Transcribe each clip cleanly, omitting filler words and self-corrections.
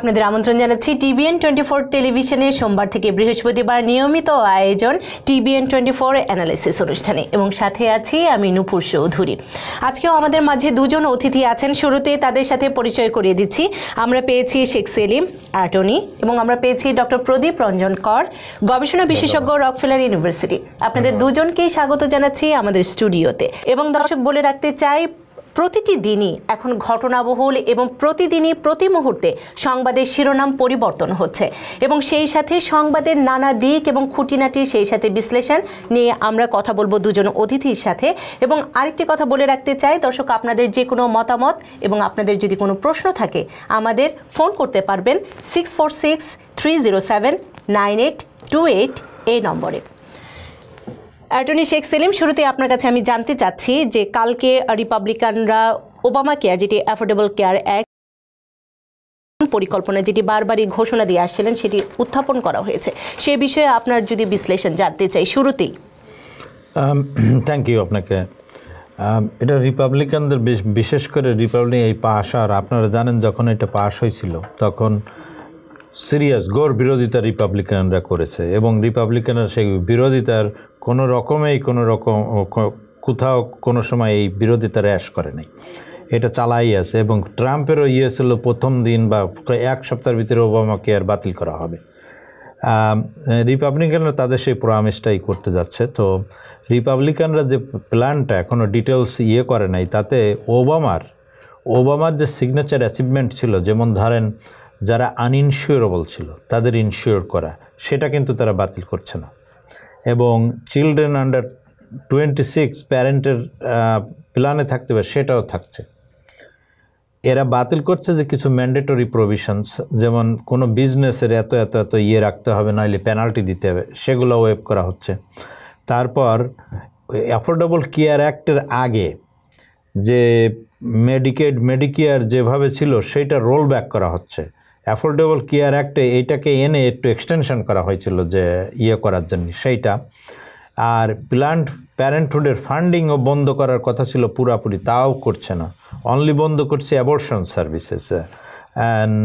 আপনাদের আমন্ত্রণ জানাচ্ছি টিবিএন 24 টেলিভিশনে সোমবার থেকে বৃহস্পতিবার নিয়মিত আয়োজন টিবিএন 24 অ্যানালাইসিস অনুষ্ঠানে এবং সাথে আছি আমি নূপুর চৌধুরী। আজকেও আমাদের মাঝে দুজন অতিথি আছেন, শুরুতে তাদের সাথে পরিচয় করিয়ে দিচ্ছি। আমরা পেয়েছি শেখ সেলিম অ্যাটর্নি এবং আমরা পেয়েছি ডক্টর প্রদীপ রঞ্জন কর, গবেষণা বিশেষজ্ঞ রকফেলার ইউনিভার্সিটি। আপনাদের দুজনকেই স্বাগত জানাচ্ছি আমাদের স্টুডিওতে। এবং দর্শক বলে রাখতে চাই, প্রতিটি দিনই এখন ঘটনাবহুল এবং প্রতিদিনই প্রতি মুহূর্তে সংবাদের শিরোনাম পরিবর্তন হচ্ছে এবং সেই সাথে সংবাদের নানা দিক এবং খুঁটিনাটি সেই সাথে বিশ্লেষণ নিয়ে আমরা কথা বলবো দুজন অতিথির সাথে। এবং আরেকটি কথা বলে রাখতে চাই দর্শক, আপনাদের যে কোনো মতামত এবং আপনাদের যদি কোনো প্রশ্ন থাকে আমাদের ফোন করতে পারবেন 6463079828 এই নম্বরে। অ্যাটর্নি শেখ সেলিম, শুরুতে আপনার কাছে আমি জানতে চাচ্ছি যে কালকে রিপাবলিকানরা ওবামা কেয়ার, যেটি অ্যাফোর্ডেবল কেয়ার অ্যাক্ট পরিকল্পনা যেটি বারবারই ঘোষণা দিয়ে আসছিলেন, সেটি উত্থাপন করা হয়েছে, সে বিষয়ে আপনার যদি বিশ্লেষণ জানতে চাই শুরুতেই। থ্যাংক ইউ আপনাকে। এটা রিপাবলিকানদের, বিশেষ করে রিপাবলিক এই পাশ, আর আপনারা জানেন যখন এটা পাশ হয়েছিল তখন সিরিয়াস ঘোর বিরোধিতা রিপাবলিকানরা করেছে এবং রিপাবলিকানরা সেই বিরোধিতার কোনো রকম কোথাও কোনো সময় এই বিরোধিতা হ্রাস করে নাই, এটা চালাই আছে। এবং ট্রাম্পেরও ইয়ে ছিল প্রথম দিন বা এক সপ্তাহের ভিতরে ওবামা কেয়ার বাতিল করা হবে। রিপাবলিকানরা তাদের সেই প্রমিসটাই করতে যাচ্ছে। তো রিপাবলিকানরা যে প্ল্যানটা এখনও ডিটেলস ইয়ে করে নাই, তাতে ওবামার যে সিগনেচার অ্যাচিভমেন্ট ছিল, যেমন ধরেন যারা আনইনসিওরেবল ছিল তাদের ইনসিওর করা, সেটা কিন্তু তারা বাতিল করছে না। এবং চিলড্রেন আন্ডার 26 প্যারেন্টের প্ল্যানে থাকতে পারে, সেটাও থাকছে। এরা বাতিল করছে যে কিছু ম্যান্ডেটরি প্রভিশনস, যেমন কোনো বিজনেসের এত এত এত ইয়ে রাখতে হবে, নইলে পেনাল্টি দিতে হবে, সেগুলো ওয়েভ করা হচ্ছে। তারপর অ্যাফোর্ডেবল কেয়ার অ্যাক্টের আগে যে মেডিকেড মেডিকেয়ার যেভাবে ছিল সেটা রোল ব্যাক করা হচ্ছে। অ্যাফোর্ডেবল কেয়ার অ্যাক্টে এইটাকে এনে একটু এক্সটেনশন করা হয়েছিল যে ইয়ে করার জন্য সেইটা। আর প্ল্যান্ড প্যারেন্টহুডের ফান্ডিংও বন্ধ করার কথা ছিল পুরাপুরি, তাও করছে না, অনলি বন্ধ করছে অ্যাবর্শন সার্ভিসেস। অ্যান্ড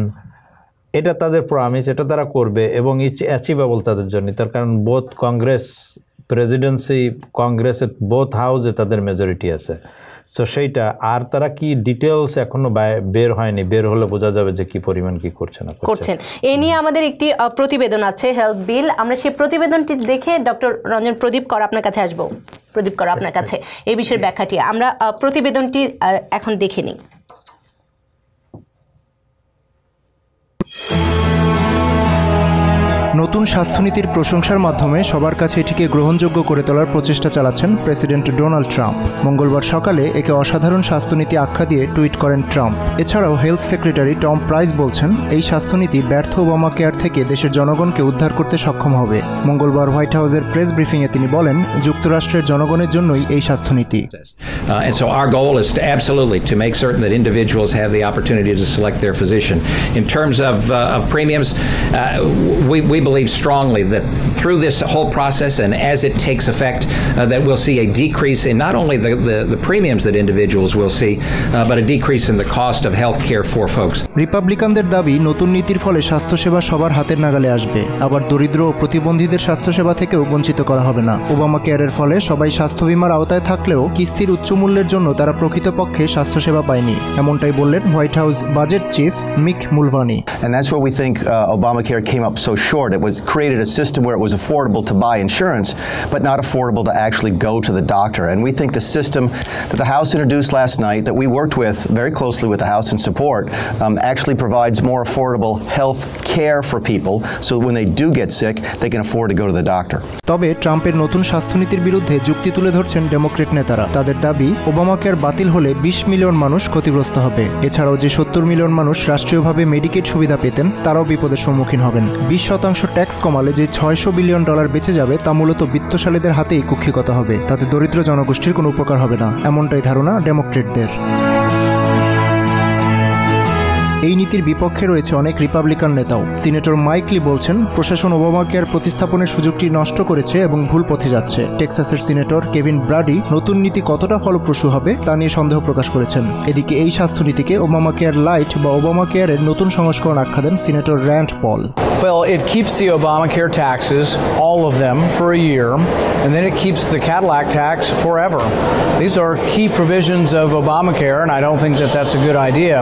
এটা তাদের প্রমিস, এটা তারা করবে এবং ইটস অ্যাচিভেবল তাদের জন্য, তার কারণ বোথ কংগ্রেস প্রেসিডেন্সি, কংগ্রেসের বোথ হাউসে তাদের মেজরিটি আছে। তো সেইটা আর তারা কি ডিটেলস এখনো বের হয়নি, বের হলে বোঝা যাবে যে কি পরিমাণ কি করছে না করছেন। এ নিয়ে আমাদের একটি প্রতিবেদন আছে হেলথ বিল, আমরা সেই প্রতিবেদনটি দেখে ডক্টর রঞ্জন প্রদীপ কর আপনার কাছে আসবো। প্রদীপ কর আপনার কাছে এই বিষয়ের ব্যাখ্যাটি, আমরা প্রতিবেদনটি এখন দেখে নিই। নতুন স্বাস্থ্যনীতির প্রশংসার মাধ্যমে সবার কাছে এটিকে গ্রহণযোগ্য করে তোলার প্রচেষ্টা চালাচ্ছেন প্রেসিডেন্ট ডোনাল্ড ট্রাম্প। মঙ্গলবার সকালে একে অসাধারণ স্বাস্থ্যনীতি আখ্যা দিয়ে টুইট করেন ট্রাম্প। এছাড়াও হেলথ সেক্রেটারি টম প্রাইস বলছেন এই স্বাস্থ্যনীতি ব্যর্থ ওবামা কেয়ার থেকে দেশের জনগণকে উদ্ধার করতে সক্ষম হবে। মঙ্গলবার হোয়াইট হাউসের প্রেস ব্রিফিংয়ে তিনি বলেন, যুক্তরাষ্ট্রের জনগণের জন্যই এই স্বাস্থ্যনীতি। We believe strongly that through this whole process and as it takes effect that we'll see a decrease in not only the premiums that individuals will see but a decrease in the cost of health care for folks. রিপাবলিকানদের দাবি নতুন নীতির ফলে স্বাস্থ্যসেবা সবার হাতের নাগালে আসবে, আবার দরিদ্র ও প্রতিবন্ধীদের স্বাস্থ্যসেবা থেকেও বঞ্চিত করা হবে না। ওবামা কেয়ারের ফলে সবাই স্বাস্থ্য বিমার আওতায় থাকলেও কিস্তির উচ্চ মূল্যের জন্য তারা প্রকৃতপক্ষে স্বাস্থ্যসেবা পায়নি, এমনটাই বললেন White House budget chief Mick Mulvaney. And that's where we think Obamacare came up so short. It was created a system where it was affordable to buy insurance, but not affordable to actually go to the doctor. And we think the system that the House introduced last night, that we worked with very closely with the House in support, actually provides more affordable health care for people, so when they do get sick, they can afford to go to the doctor. তবে ট্রাম্পের নতুন স্বাস্থ্যনীতির বিরুদ্ধে যুক্তি তুলে ধরছেন Democrat নেতারা। তাদের দাবি ওবামাকেয়ার বাতিল হলে 20 মিলিয়ন মানুষ ক্ষতিগ্রস্ত হবে, এছাড়াও যে 70 মিলিয়ন মানুষ রাষ্ট্রীয়ভাবে মেডিকেড সুবিধা পেতেন তারাও বিপদের সম্মুখীন হবেন। 20% ট্যাক্স কমালে যে $600 বিলিয়ন বেঁচে যাবে তা মূলত বিত্তশালীদের হাতেই কুক্ষিগত হবে, তাতে দরিদ্র জনগোষ্ঠীর কোনো উপকার হবে না, এমনটাই ধারণা ডেমোক্রেটদের। এই নীতির বিপক্ষে রয়েছে অনেক রিপাবলিকান নেতাও। সিনেটর মাইক লি বলছেন, প্রশাসন ওবামা কেয়ার প্রতিস্থাপনের সুযোগটি নষ্ট করেছে এবং ভুল পথে যাচ্ছে। টেক্সাসের সিনেটর কেভিন ব্রাডি নতুন নীতি কতটা ফলপ্রসূ হবে তা নিয়ে সন্দেহ প্রকাশ করেছেন। এদিকে এই স্বাস্থ্য নীতিকে ওবামা কেয়ার লাইট বা ওবামা কেয়ারের নতুন সংস্করণ আখ্যা দেন senator Rand Paul. Well, it keeps the Obamacare taxes, all of them, for a year, and then it keeps the Cadillac tax forever. These are key provisions of Obamacare, and I don't think that that's a good idea.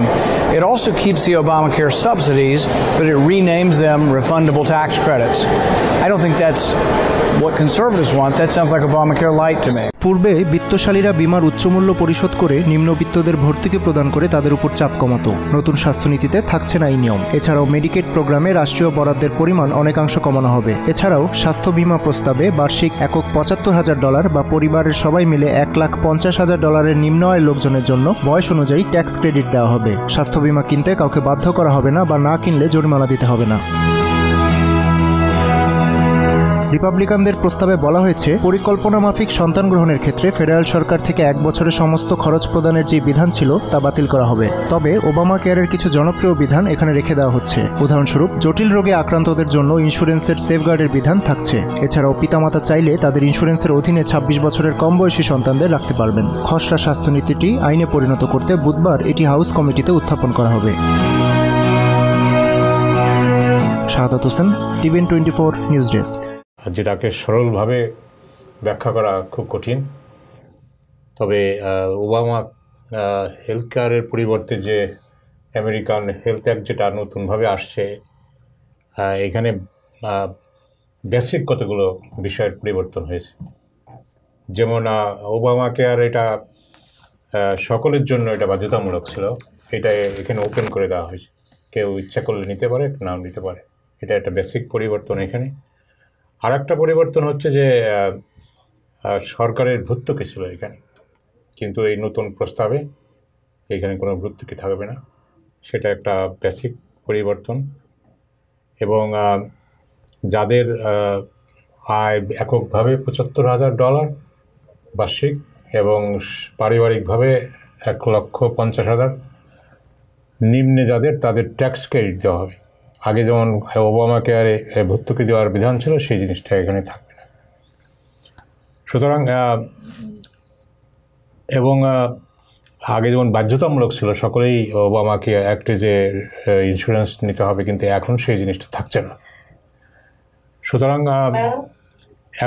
It also keeps the Obamacare subsidies, but it renames them refundable tax credits. I don't think that's what conservatives want. That sounds like Obamacare light to me. পূর্বে বিত্তশালীরা বিমার উচ্চমূল্য পরিশোধ করে নিম্নবিত্তদের ভর্তুকি প্রদান করে তাদের উপর চাপ কমাতো। নতুন স্বাস্থ্যনীতিতে থাকছে না এই নিয়ম। এছাড়াও মেডিকেড প্রোগ্রামে রাষ্ট্রীয় বরাদ্দের পরিমাণ অনেকাংশ কমানো হবে। এছাড়াও স্বাস্থ্য বিমা প্রস্তাবে বার্ষিক একক $৭৫,০০০ বা পরিবারের সবাই মিলে $১,৫০,০০০ নিম্ন আয়ের লোকজনের জন্য বয়স অনুযায়ী ট্যাক্স ক্রেডিট দেওয়া হবে। স্বাস্থ্য বিমা কিনতে কাউকে বাধ্য করা হবে না বা না কিনলে জরিমানা দিতে হবে না। রিপাবলিকানদের প্রস্তাবে বলা হয়েছে, পরিকল্পনা মাফিক সন্তান গ্রহণের ক্ষেত্রে ফেডারেল সরকার থেকে ১ বছরে সমস্ত খরচ প্রদানের যে বিধান ছিল তা বাতিল করা হবে। তবে ওবামা কেয়ারের কিছু জনপ্রিয় বিধান এখানে রেখে দেওয়া হচ্ছে। উদাহরণস্বরূপ, জটিল রোগে আক্রান্তদের জন্য ইন্স্যুরেন্সের সেফগার্ডের বিধান থাকছে। এছাড়াও পিতামাতা চাইলে তাদের ইন্স্যুরেন্সের অধীনে ২৬ বছরের কম বয়সী সন্তানদের রাখতে পারবেন। খসড়া স্বাস্থ্যনীতিটি আইনে পরিণত করতে বুধবার এটি হাউস কমিটিতে উত্থাপন করা হবে। Shahadat Hossain, TBN 24 news desk. যেটাকে সরলভাবে ব্যাখ্যা করা খুব কঠিন, তবে ওবামা হেলথ কেয়ারের পরিবর্তে যে আমেরিকান হেলথ অ্যাক্ট যেটা নতুনভাবে আসছে, এখানে বেসিক কতগুলো বিষয়ের পরিবর্তন হয়েছে। যেমন ওবামা কেয়ার এটা সকলের জন্য এটা বাধ্যতামূলক ছিল, এটা এখানে ওপেন করে দেওয়া হয়েছে। কেউ ইচ্ছা করলে নিতে পারে, নাও নিতে পারে। এটা একটা বেসিক পরিবর্তন এখানে। আর একটা পরিবর্তন হচ্ছে যে সরকারের ভর্তুকি ছিল এখানে, কিন্তু এই নতুন প্রস্তাবে এখানে কোনো ভর্তুকি থাকবে না। সেটা একটা বেসিক পরিবর্তন। এবং যাদের আয় এককভাবে $৭৫,০০০ বার্ষিক এবং পারিবারিকভাবে $১,৫০,০০০, নিম্নে যাদের তাদের ট্যাক্স ক্রেডিট দেওয়া হবে। আগে যেমন ওবামা কেয়ারে ভর্তুকি দেওয়ার বিধান ছিল, সেই জিনিসটা এখানে থাকবে না। সুতরাং এবং আগে যেমন বাধ্যতামূলক ছিল সকলেই ওবামা কেয়ার অ্যাক্টে যে ইন্স্যুরেন্স নিতে হবে, কিন্তু এখন সেই জিনিসটা থাকছে না। সুতরাং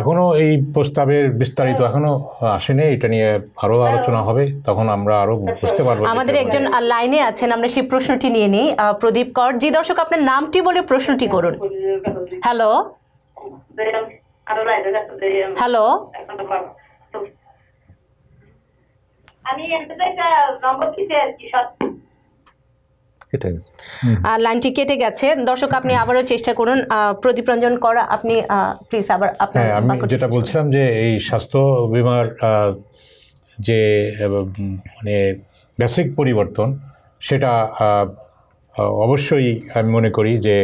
এখনও এই প্রস্তাবের বিস্তারিত এখনো আসেনি, এটা নিয়ে আরও আলোচনা হবে, তখন আমরা আরও বুঝতে পারবো। আমাদের একজন লাইনে আছেন, আমরা সেই প্রশ্নটি নিয়ে নিই। প্রদীপ কর জি, দর্শক আপনার নামটি বলে প্রশ্নটি করুন। হ্যালো হ্যালো, লাইনটি কেটে গেছে। দর্শক আপনি আবারও চেষ্টা করুন। প্রদীপ রঞ্জন কর, আপনি প্লিজ আবার আপনার। আমি যেটা বলছিলাম যে এই স্বাস্থ্য বিমার যে মানে বেসিক পরিবর্তন, সেটা অবশ্যই আমি মনে করি যে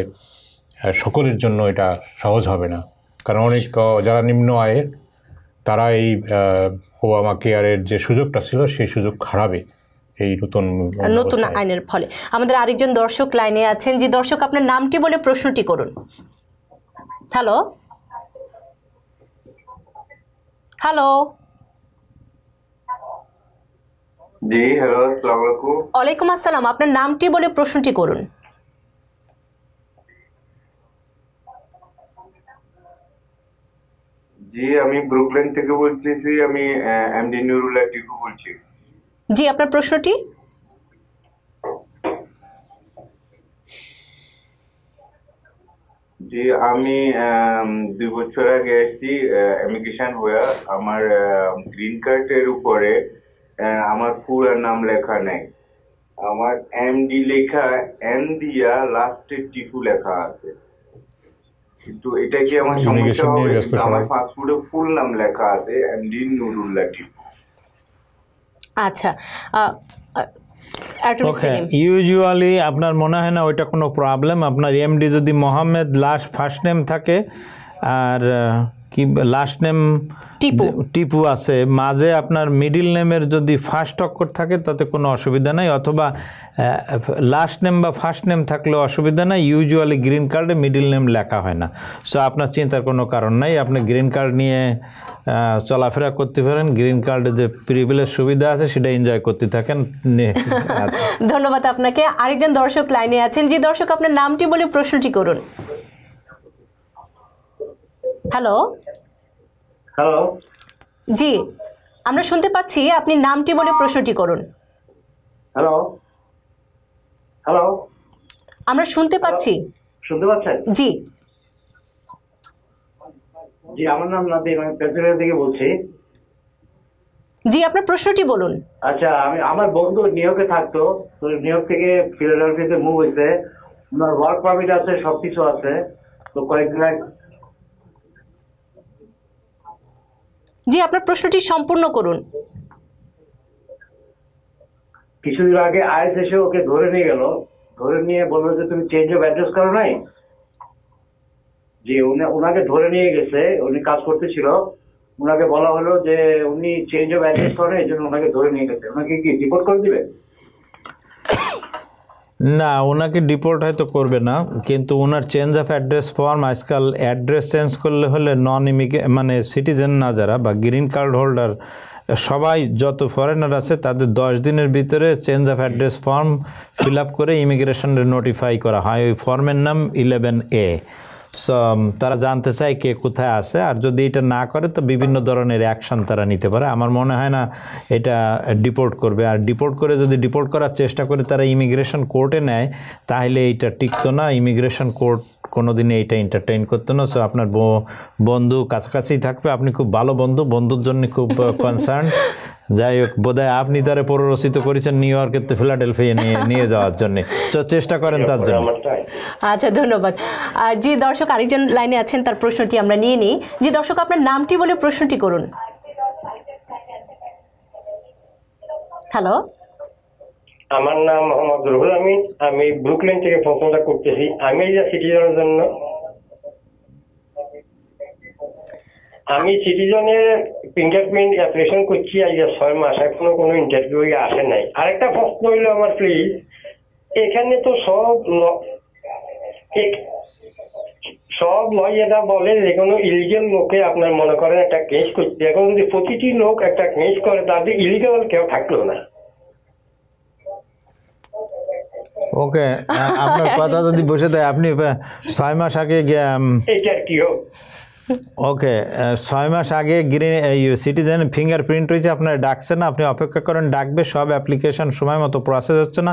সকলের জন্য এটা সহজ হবে না, কারণ অনেক যারা নিম্ন আয়ের তারা এই ওবামা কেয়ারের যে সুযোগটা ছিল সেই সুযোগ হারাবে এই নতুন আইনের ফলে। আমাদের আরেকজন দর্শক লাইনে আছেন। যে দর্শক আপনার নামটি বলে প্রশ্নটি করুন। হ্যালো হ্যালো, জি হ্যালো, আসসালামু আলাইকুম। ওয়ালাইকুম আসসালাম। আপনার নামটি বলে প্রশ্নটি করুন। জি, আমি ব্রুকলিন থেকে বলছি, আমি এমডি নুরুল্লাহ টিকু বলছি। জি, আপনার প্রশ্নটি। জি, আমি ২ বছর আগে এসেছি ইমিগ্রেশন হয়ে। আমার গ্রিন কার্ডের উপরে আমার পুরো নাম লেখা নেই, আমার এমডি লেখা এম দিয়া লাস্টে টিকু লেখা আছে, কিন্তু এটা কি আমার সমস্যা হবে? আমার পাসপোর্টে ফুল নাম লেখা আছে এমডি নুরুল্লাহ টিকু। আচ্ছা, ইউজুয়ালি আপনার মনে হয় না ওইটা কোনো প্রবলেম। আপনার এমডি যদি মোহাম্মদ লাস্ট ফার্স্ট নেম থাকে আর कि लास्ट नेम टीपू टीपू आसे माजे आपनार मिडिल नेमेर जोदि फार्स्ट अक्षर थाके ताते कोनो असुविधा नाई अथवा लास्ट नेम बा फार्स्ट नेम थाकले असुविधा नाई यूजुअली ग्रीन कार्डे मिडिल नेम लेखा हय ना सो आपनार चिंतार कोनो कारण नाई आपनि ग्रीन कार्ड निये চলাফেরা করতে পারেন গ্রিন কার্ডে যে প্রিভিলেজ সুবিধা আছে সেটা এনজয় করতে থাকেন ধন্যবাদ আপনাকে আরেকজন দর্শক লাইনে আছেন জি দর্শক আপনার নামটি বলে প্রশ্নটি করুন হ্যালো হ্যালো জি আমরা শুনতে পাচ্ছি আপনি নামটি বলে প্রশ্নটি করুন হ্যালো হ্যালো আমরা শুনতে পাচ্ছি শুনতে পাচ্ছেন জি जी আমার নাম নদী আমি পেট্রোলের থেকে বলছি জি আপনার প্রশ্নটি বলুন আচ্ছা আমি আমার বন্ধু নিউইয়র্কে থাকতো তো নিউইয়র্ক থেকে ফিলাডেলফিয়াতে মুভ হইছে আমার ওয়ার্ক পারমিট আছে সব কিছু আছে তো কয়েকদিন জি আপনার প্রশ্নটি সম্পূর্ণ করুন কিছুদিন আগে আইএস এসে ওকে ধরে নিয়ে গেল ধরে নিয়ে বলল যে তুমি চেঞ্জ অফ অ্যাড্রেস করো নাই जी उन्हें धरे नहीं गेছে উনি কাজ করতেছিল উনাকে বলা হলো যে উনি চেঞ্জ অফ অ্যাড্রেস করে এজন্য উনাকে ধরে নিয়ে গেছে উনাকে কি রিপোর্ট করে দিবেন না উনাকে রিপোর্ট হয়তো করবে না কিন্তু উনার চেঞ্জ অফ অ্যাড্রেস ফর্ম আজকাল অ্যাড্রেস চেঞ্জ করলে হলে নন ইমিগ্রেন্ট মানে সিটিজেন না যারা বা গ্রিন কার্ড হোল্ডার সবাই যত ফরেনার আছে তাদের 10 দিনের ভিতরে change of address form fill up করে ইমিগ্রেশনে নোটিফাই করা হয় ওই ফর্মের নাম 11A সো তারা জানতে চাই কে কোথায় আছে আর যদি এটা না করে তো বিভিন্ন ধরনের অ্যাকশন তারা নিতে পারে আমার মনে হয় না এটা ডিপোর্ট করবে আর ডিপোর্ট করে যদি ডিপোর্ট করার চেষ্টা করে তারা ইমিগ্রেশন কোর্টে নেয় তাহলে এটা টিকতো না ইমিগ্রেশন কোর্ট কোনোদিন এটা এন্টারটেইন করতে না সো আপনার বন্ধু কাছাকাছি থাকবে আপনি খুব ভালো বন্ধু বন্ধুর জন্য খুব কনসার্ন যাই হোক বোধহয় আপনি তারে পররচিত করেছেন নিউইয়র্কে তো ফিলাডেলফিয়া নিয়ে যাওয়ার জন্য তো চেষ্টা করেন তার জন্য আচ্ছা ধন্যবাদ জি দর্শক আরেকজন লাইনে আছেন তার প্রশ্নটি আমরা নিয়ে নেই জি দর্শক আপনার নামটি বলে প্রশ্নটি করুন হ্যালো আমার নাম মোহাম্মদ রুহুল আমিন আমি ব্রুকলিন থেকে ফোনটা করতেছি আমি যা সিটিজনের জন্য আমি সিটিজনের ফিঙ্গারপ্রিন্ট অ্যাপ্লিকেশন করছি আজ 6 মাস এখনো কোনো ইন্টারভিউ আসে নাই আরেকটা প্রশ্ন হলো আমার প্লিজ এখানে তো সব লয়াররা বলে যে কোনো ইলিগাল লোকে আপনার মনে করেন একটা কেস করতে এখন যদি প্রতিটি লোক একটা কেস করে তাদের ইলিগাল কেউ থাকলো না ওকে আপনার কথা যদি বসে দেয় আপনি 6 মাস আগে এটা কি হোক ওকে 6 মাস আগে গ্রিন সিটিজেন ফিঙ্গারপ্রিন্ট হইছে আপনারা ডাকছেন না আপনি অপেক্ষা করেন ডাকবে সব অ্যাপ্লিকেশন সময় মতো প্রসেস হচ্ছে না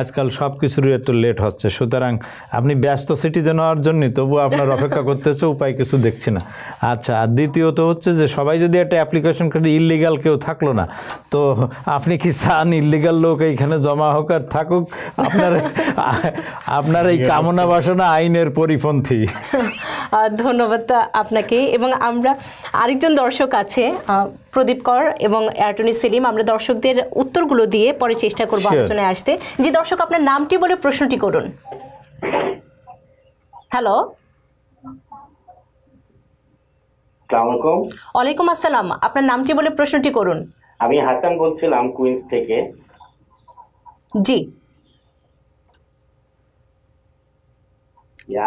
আজকাল সবকিছুর এত লেট হচ্ছে সুতরাং আপনি ব্যস্ত সিটিজেন হওয়ার জন্য তবু আপনার অপেক্ষা করতেছে উপায় কিছু দেখছেন না আচ্ছা আর দ্বিতীয়ত হচ্ছে যে সবাই যদি একটা অ্যাপ্লিকেশন করে ইললিগাল কেউ থাকলো না তো আপনি কি চান ইললিগাল লোক এখানে জমা হোক আর থাকুক আপনার আপনার এই কামনা বাসনা আইনের পরিপন্থী ধন্যবাদ আপনাকে এবং আমরা আরেকজন দর্শক আছে প্রদীপ কর এবং অ্যাটর্নি সেলিম আমরা দর্শকদের উত্তরগুলো দিয়ে পরে চেষ্টা করব আলোচনায় আসতে যে দর্শক আপনার নামটি বলে প্রশ্নটি করুন হ্যালো আসসালামু আলাইকুম ওয়ালাইকুম আসসালাম আপনার নামটি বলে প্রশ্নটি করুন আমি হাসান বলছিলাম কুইন্স থেকে জি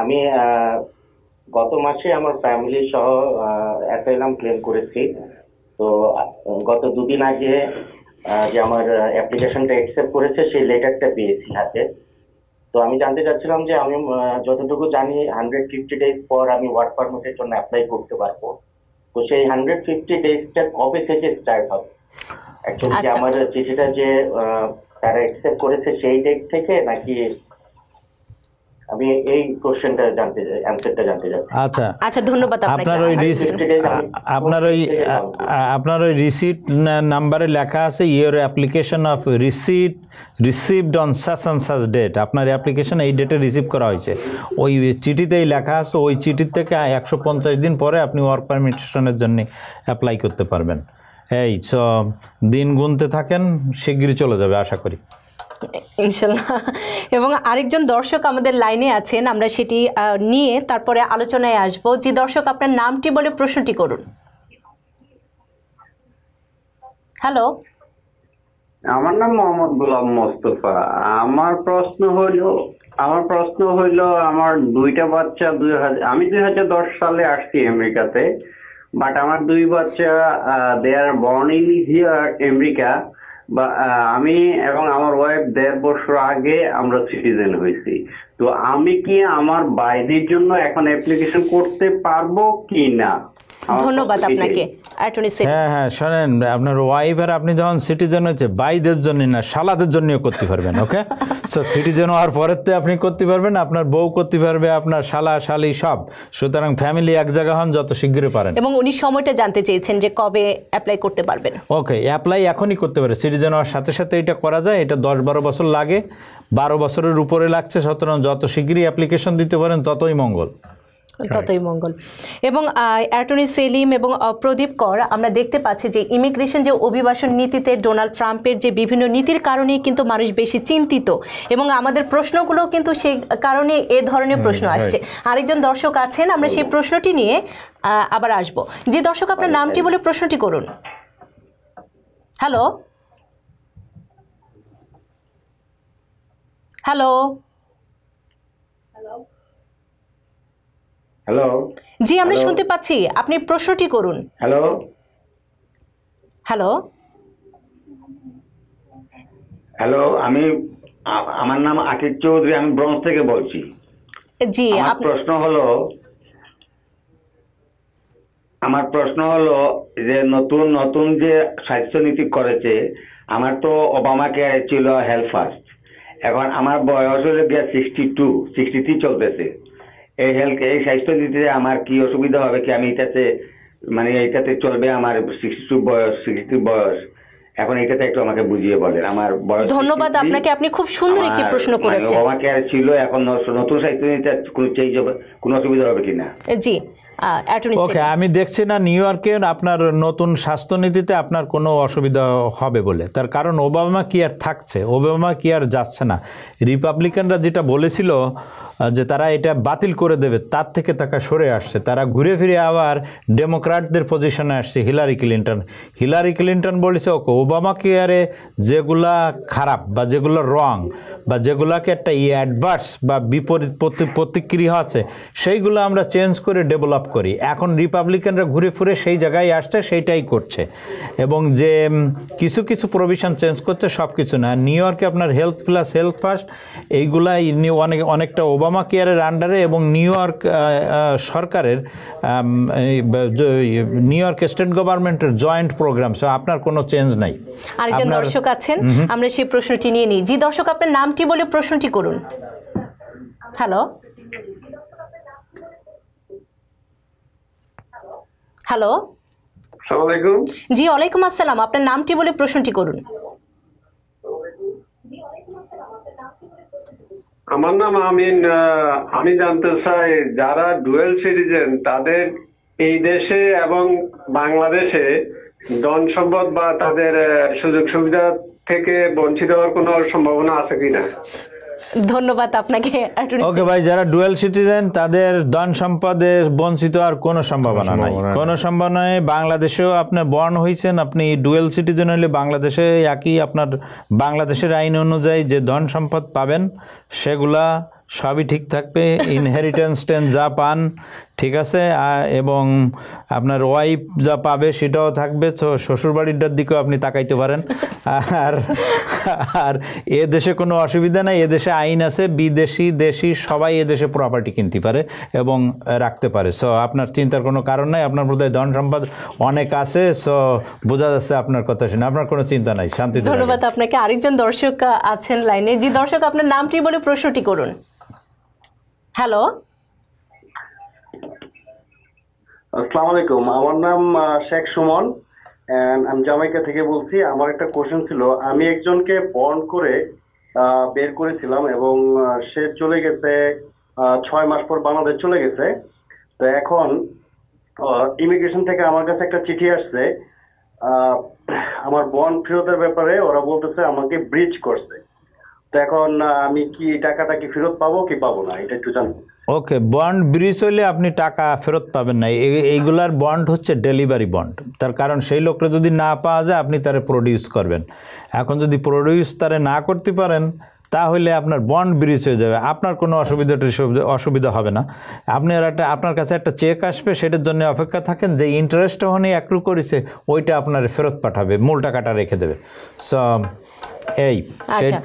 আমি গত মাসে আমার ফ্যামিলি সহ অ্যাসাইলাম ক্লেম করেছি তো গত দুদিন আগে যে আমার অ্যাপ্লিকেশনটা অ্যাকসেপ্ট করেছে সেই লেটারটা পেয়েছি হাতে তো আমি জানতে চাচ্ছিলাম যে আমি যতটুকু জানি 150 days পর আমি ওয়ার্ক পারমিটের জন্য অ্যাপ্লাই করতে পারবো তো সেই 150 daysটা কবে থেকে স্টার্ট হবে অ্যাকচুয়ালি যে আমার চিঠিটা যে তারা অ্যাকসেপ্ট করেছে সেই ডেট থেকে নাকি আমি এই কোশ্চেনটা জানতে চাই অ্যানসারটা জানতে চাই আচ্ছা আচ্ছা ধন্যবাদ আপনাকে আপনার ওই রিসিট নম্বরে লেখা আছে your application of receipt received on such and such date আপনার অ্যাপ্লিকেশন এই ডেটে রিসিভ করা হয়েছে ওই চিঠিতেই লেখা আছে ওই চিঠি থেকে 150 দিন পরে আপনি ওয়ার্ক পারমিটেশনের জন্য অ্যাপ্লাই করতে পারবেন এই সো দিন গুনতে থাকেন শিগগিরই চলে যাবে আশা করি इंशाल्लाह एवं आरेकजन दर्शक आमादेर लाइने आছেন আমরা সেটি নিয়ে তারপরে আলোচনায় আসব। জি দর্শক আপনার নামটি বলে প্রশ্নটি করুন। হ্যালো, আমার নাম মোহাম্মদ গোলাম মোস্তফা। আমার প্রশ্ন হলো আমার দুইটা বাচ্চা, আমি 2010 সালে আসছি আমেরিকাতে, বাট আমার দুই বাচ্চা they are born in here America, বা আমি এবং আমার ওয়াইফ ১.৫ বছর আগে আমরা সিটিজেন হয়েছি। তো আমি কি আমার বাইদের জন্য এখন অ্যাপ্লিকেশন করতে পারবো কি না? ধন্যবাদ আপনাকে। হ্যাঁ হ্যাঁ শোনেন, আপনার ওয়াইফ আর আপনি যখন সিটিজেন হচ্ছে বাইদের জন্য না, শালাদের জন্যও করতে পারবেন। ওকে, সো সিটিজেন হওয়ার পরেতে আপনি করতে পারবেন, আপনার বউ করতে পারবে, আপনার শালা শালি সব। সুতরাং ফ্যামিলি এক জায়গা হন যত শীঘ্রই পারেন। এবং উনি সময়টা জানতে চেয়েছেন যে কবে অ্যাপ্লাই করতে পারবেন। ওকে, অ্যাপ্লাই এখনই করতে পারে, সিটিজেন হওয়ার সাথে সাথে এটা করা যায়। এটা 10-12 বছর লাগে, 12 বছরের উপরে লাগছে। সুতরাং যত শীঘ্রই অ্যাপ্লিকেশন দিতে পারেন ততই মঙ্গল, ততই মঙ্গল। এবং অ্যাটর্নি সেলিম এবং প্রদীপ কর, আমরা দেখতে পাচ্ছি যে ইমিগ্রেশন যে অভিবাসন নীতিতে ডোনাল্ড ট্রাম্পের যে বিভিন্ন নীতির কারণে কিন্তু মানুষ বেশি চিন্তিত, এবং আমাদের প্রশ্নগুলো কিন্তু সেই কারণে এ ধরনের প্রশ্ন আসছে। আরেকজন দর্শক আছেন, আমরা সেই প্রশ্নটি নিয়ে আবার আসব। যে দর্শক আপনার নামটি বলে প্রশ্নটি করুন। হ্যালো হ্যালো হ্যালো জি আমরা শুনতে পাচ্ছি, আপনি প্রশ্নটি করুন। হ্যালো হ্যালো হ্যালো আমার নাম আকিব চৌধুরী, আমি ব্রঞ্জ থেকে বলছি। জি, আপনার প্রশ্ন হলো, আমার প্রশ্ন হলো যে নতুন নতুন যে স্বাস্থ্য নীতি করেছে, আমার তো ওবামা কেয়ার ছিল হেলথ ফার্স্ট, এখন আমার বয়স হলো 62-63 চলতেছে। এই হেলথ এই স্বাস্থ্য নীতিতে আমার কি অসুবিধা হবে কি? আমি এটাতে মানে এইটাতে চলবে আমার 62 বয়স, এখন এটাতে একটু আমাকে বুঝিয়ে বলেন। আমার বয়স। ধন্যবাদ আপনাকে, আপনি খুব সুন্দর একটি প্রশ্ন করেছেন। আমাকে আর ছিল এখন নতুন স্বাস্থ্য নীতিতে কোনো চেঞ্জ হবে, কোনো অসুবিধা হবে কিনা? জি ওকে, আমি দেখছি না নিউ ইয়র্কে আপনার নতুন স্বাস্থ্যনীতিতে আপনার কোনো অসুবিধা হবে বলে। তার কারণ ওবামা কেয়ার থাকছে, ওবামা কেয়ার যাচ্ছে না। রিপাবলিকানরা যেটা বলেছিল যে তারা এটা বাতিল করে দেবে, তার থেকে তারা সরে আসছে। তারা ঘুরে ফিরে আবার ডেমোক্র্যাটদের পজিশনে আসছে। হিলারি ক্লিন্টন বলেছে ওকে, ওবামা কেয়ারে যেগুলা খারাপ বা যেগুলো রং বা যেগুলাকে একটা অ্যাডভার্স বা বিপরীত প্রতিক্রিয়া আছে, সেইগুলো আমরা চেঞ্জ করে ডেভেলপ করি। এখন রিপাবলিকানরা ঘুরে ফিরে সেই জায়গায় আসছে, সেইটাই করছে। এবং যে কিছু কিছু প্রভিশন চেঞ্জ করছে, সব কিছু না। নিউ ইয়র্কে আপনার হেলথ প্লাস হেলথ ফার্স্ট এইগুলাই অনেকটা ওবামা কেয়ারের আন্ডারে, এবং নিউ ইয়র্ক সরকারের নিউ ইয়র্ক স্টেট গভর্নমেন্টের জয়েন্ট প্রোগ্রাম। সো আপনার কোনো চেঞ্জ নাই। আরেকজন দর্শক আছেন, আমরা সেই প্রশ্নটি নিয়ে নিই। জি দর্শক আপনার নামটি বলে প্রশ্নটি করুন। হ্যালো হ্যালো আসসালামু আলাইকুম। জি ওয়ালাইকুম আসসালাম, আপনার নামটি বলে প্রশ্নটি করুন। আমার নাম আমিন। আমি জানতে চাই, যারা ডুয়েল সিটিজেন তাদের এই দেশে এবং বাংলাদেশে ধন সম্পদ বা তাদের সুযোগ সুবিধা থেকে বঞ্চিত হওয়ার কোনো সম্ভাবনা আছে কিনা? ধন্যবাদ আপনাকে। ওকে ভাই, যারা ডুয়েল সিটিজেন তাদের ধন সম্পদে বঞ্চিত আর কোনো সম্ভাবনা নাই, কোনো সম্ভাবনা নেই। বাংলাদেশেও আপনি বর্ন হয়েছেন, আপনি ডুয়েল সিটিজেন হলে বাংলাদেশে একই আপনার বাংলাদেশের আইন অনুযায়ী যে ধন সম্পদ পাবেন সেগুলা সবই ঠিক থাকবে। ইনহেরিটেন্স টেন যা পান ঠিক আছে, এবং আপনার ওয়াইফ যা পাবে সেটাও থাকবে। তো শ্বশুরবাড়িটার দিকেও আপনি তাকাইতে পারেন। আর এ দেশে কোনো অসুবিধা নাই, এদেশে আইন আছে, বিদেশি দেশি সবাই এদেশে প্রপার্টি কিনতে পারে এবং রাখতে পারে। সো আপনার চিন্তার কোনো কারণ নাই, আপনার বোধ হয় ধন সম্পদ অনেক আছে। সো বোঝা যাচ্ছে আপনার কথা শুনে আপনার কোনো চিন্তা নাই, শান্তি। ধন্যবাদ আপনাকে। আরেকজন দর্শক আছেন লাইনে। জি দর্শক আপনার নামটি বলে প্রশ্নটি করুন। হ্যালো আসসালামু আলাইকুম, আমার নাম শেখ সুমন, আমি জামাইকা থেকে বলছি। আমার একটা কোশ্চেন ছিল, আমি একজনকে বন্ড করে বের করেছিলাম এবং সে চলে গেছে, 6 মাস পর বাংলাদেশ চলে গেছে। তো এখন ইমিগ্রেশন থেকে আমার কাছে একটা চিঠি আসছে আমার বন্ড ফেরতের ব্যাপারে। ওরা বলতেছে আমাকে ব্রিজ করছে। তো এখন আমি কি টাকাটা কি ফেরত পাবো কি পাবো না এটা একটু জানবো। ওকে, বন্ড ব্রিজ হলে আপনি টাকা ফেরত পাবেন না। এইগুলার বন্ড হচ্ছে ডেলিভারি বন্ড, তার কারণ সেই লোকটা যদি না পাওয়া যায় আপনি তারে প্রডিউস করবেন। এখন যদি প্রডিউস তারে না করতে পারেন তাহলে আপনার বন্ড ব্রিজ হয়ে যাবে। আপনার কোনো অসুবিধা হবে না, আপনার কাছে একটা চেক আসবে, সেটার জন্য অপেক্ষা থাকেন যে ইন্টারেস্টটা হনে অ্যাক্রু করেছে ওইটা আপনার ফেরত পাঠাবে, মূল টাকাটা রেখে দেবে। সো এই আচ্ছা,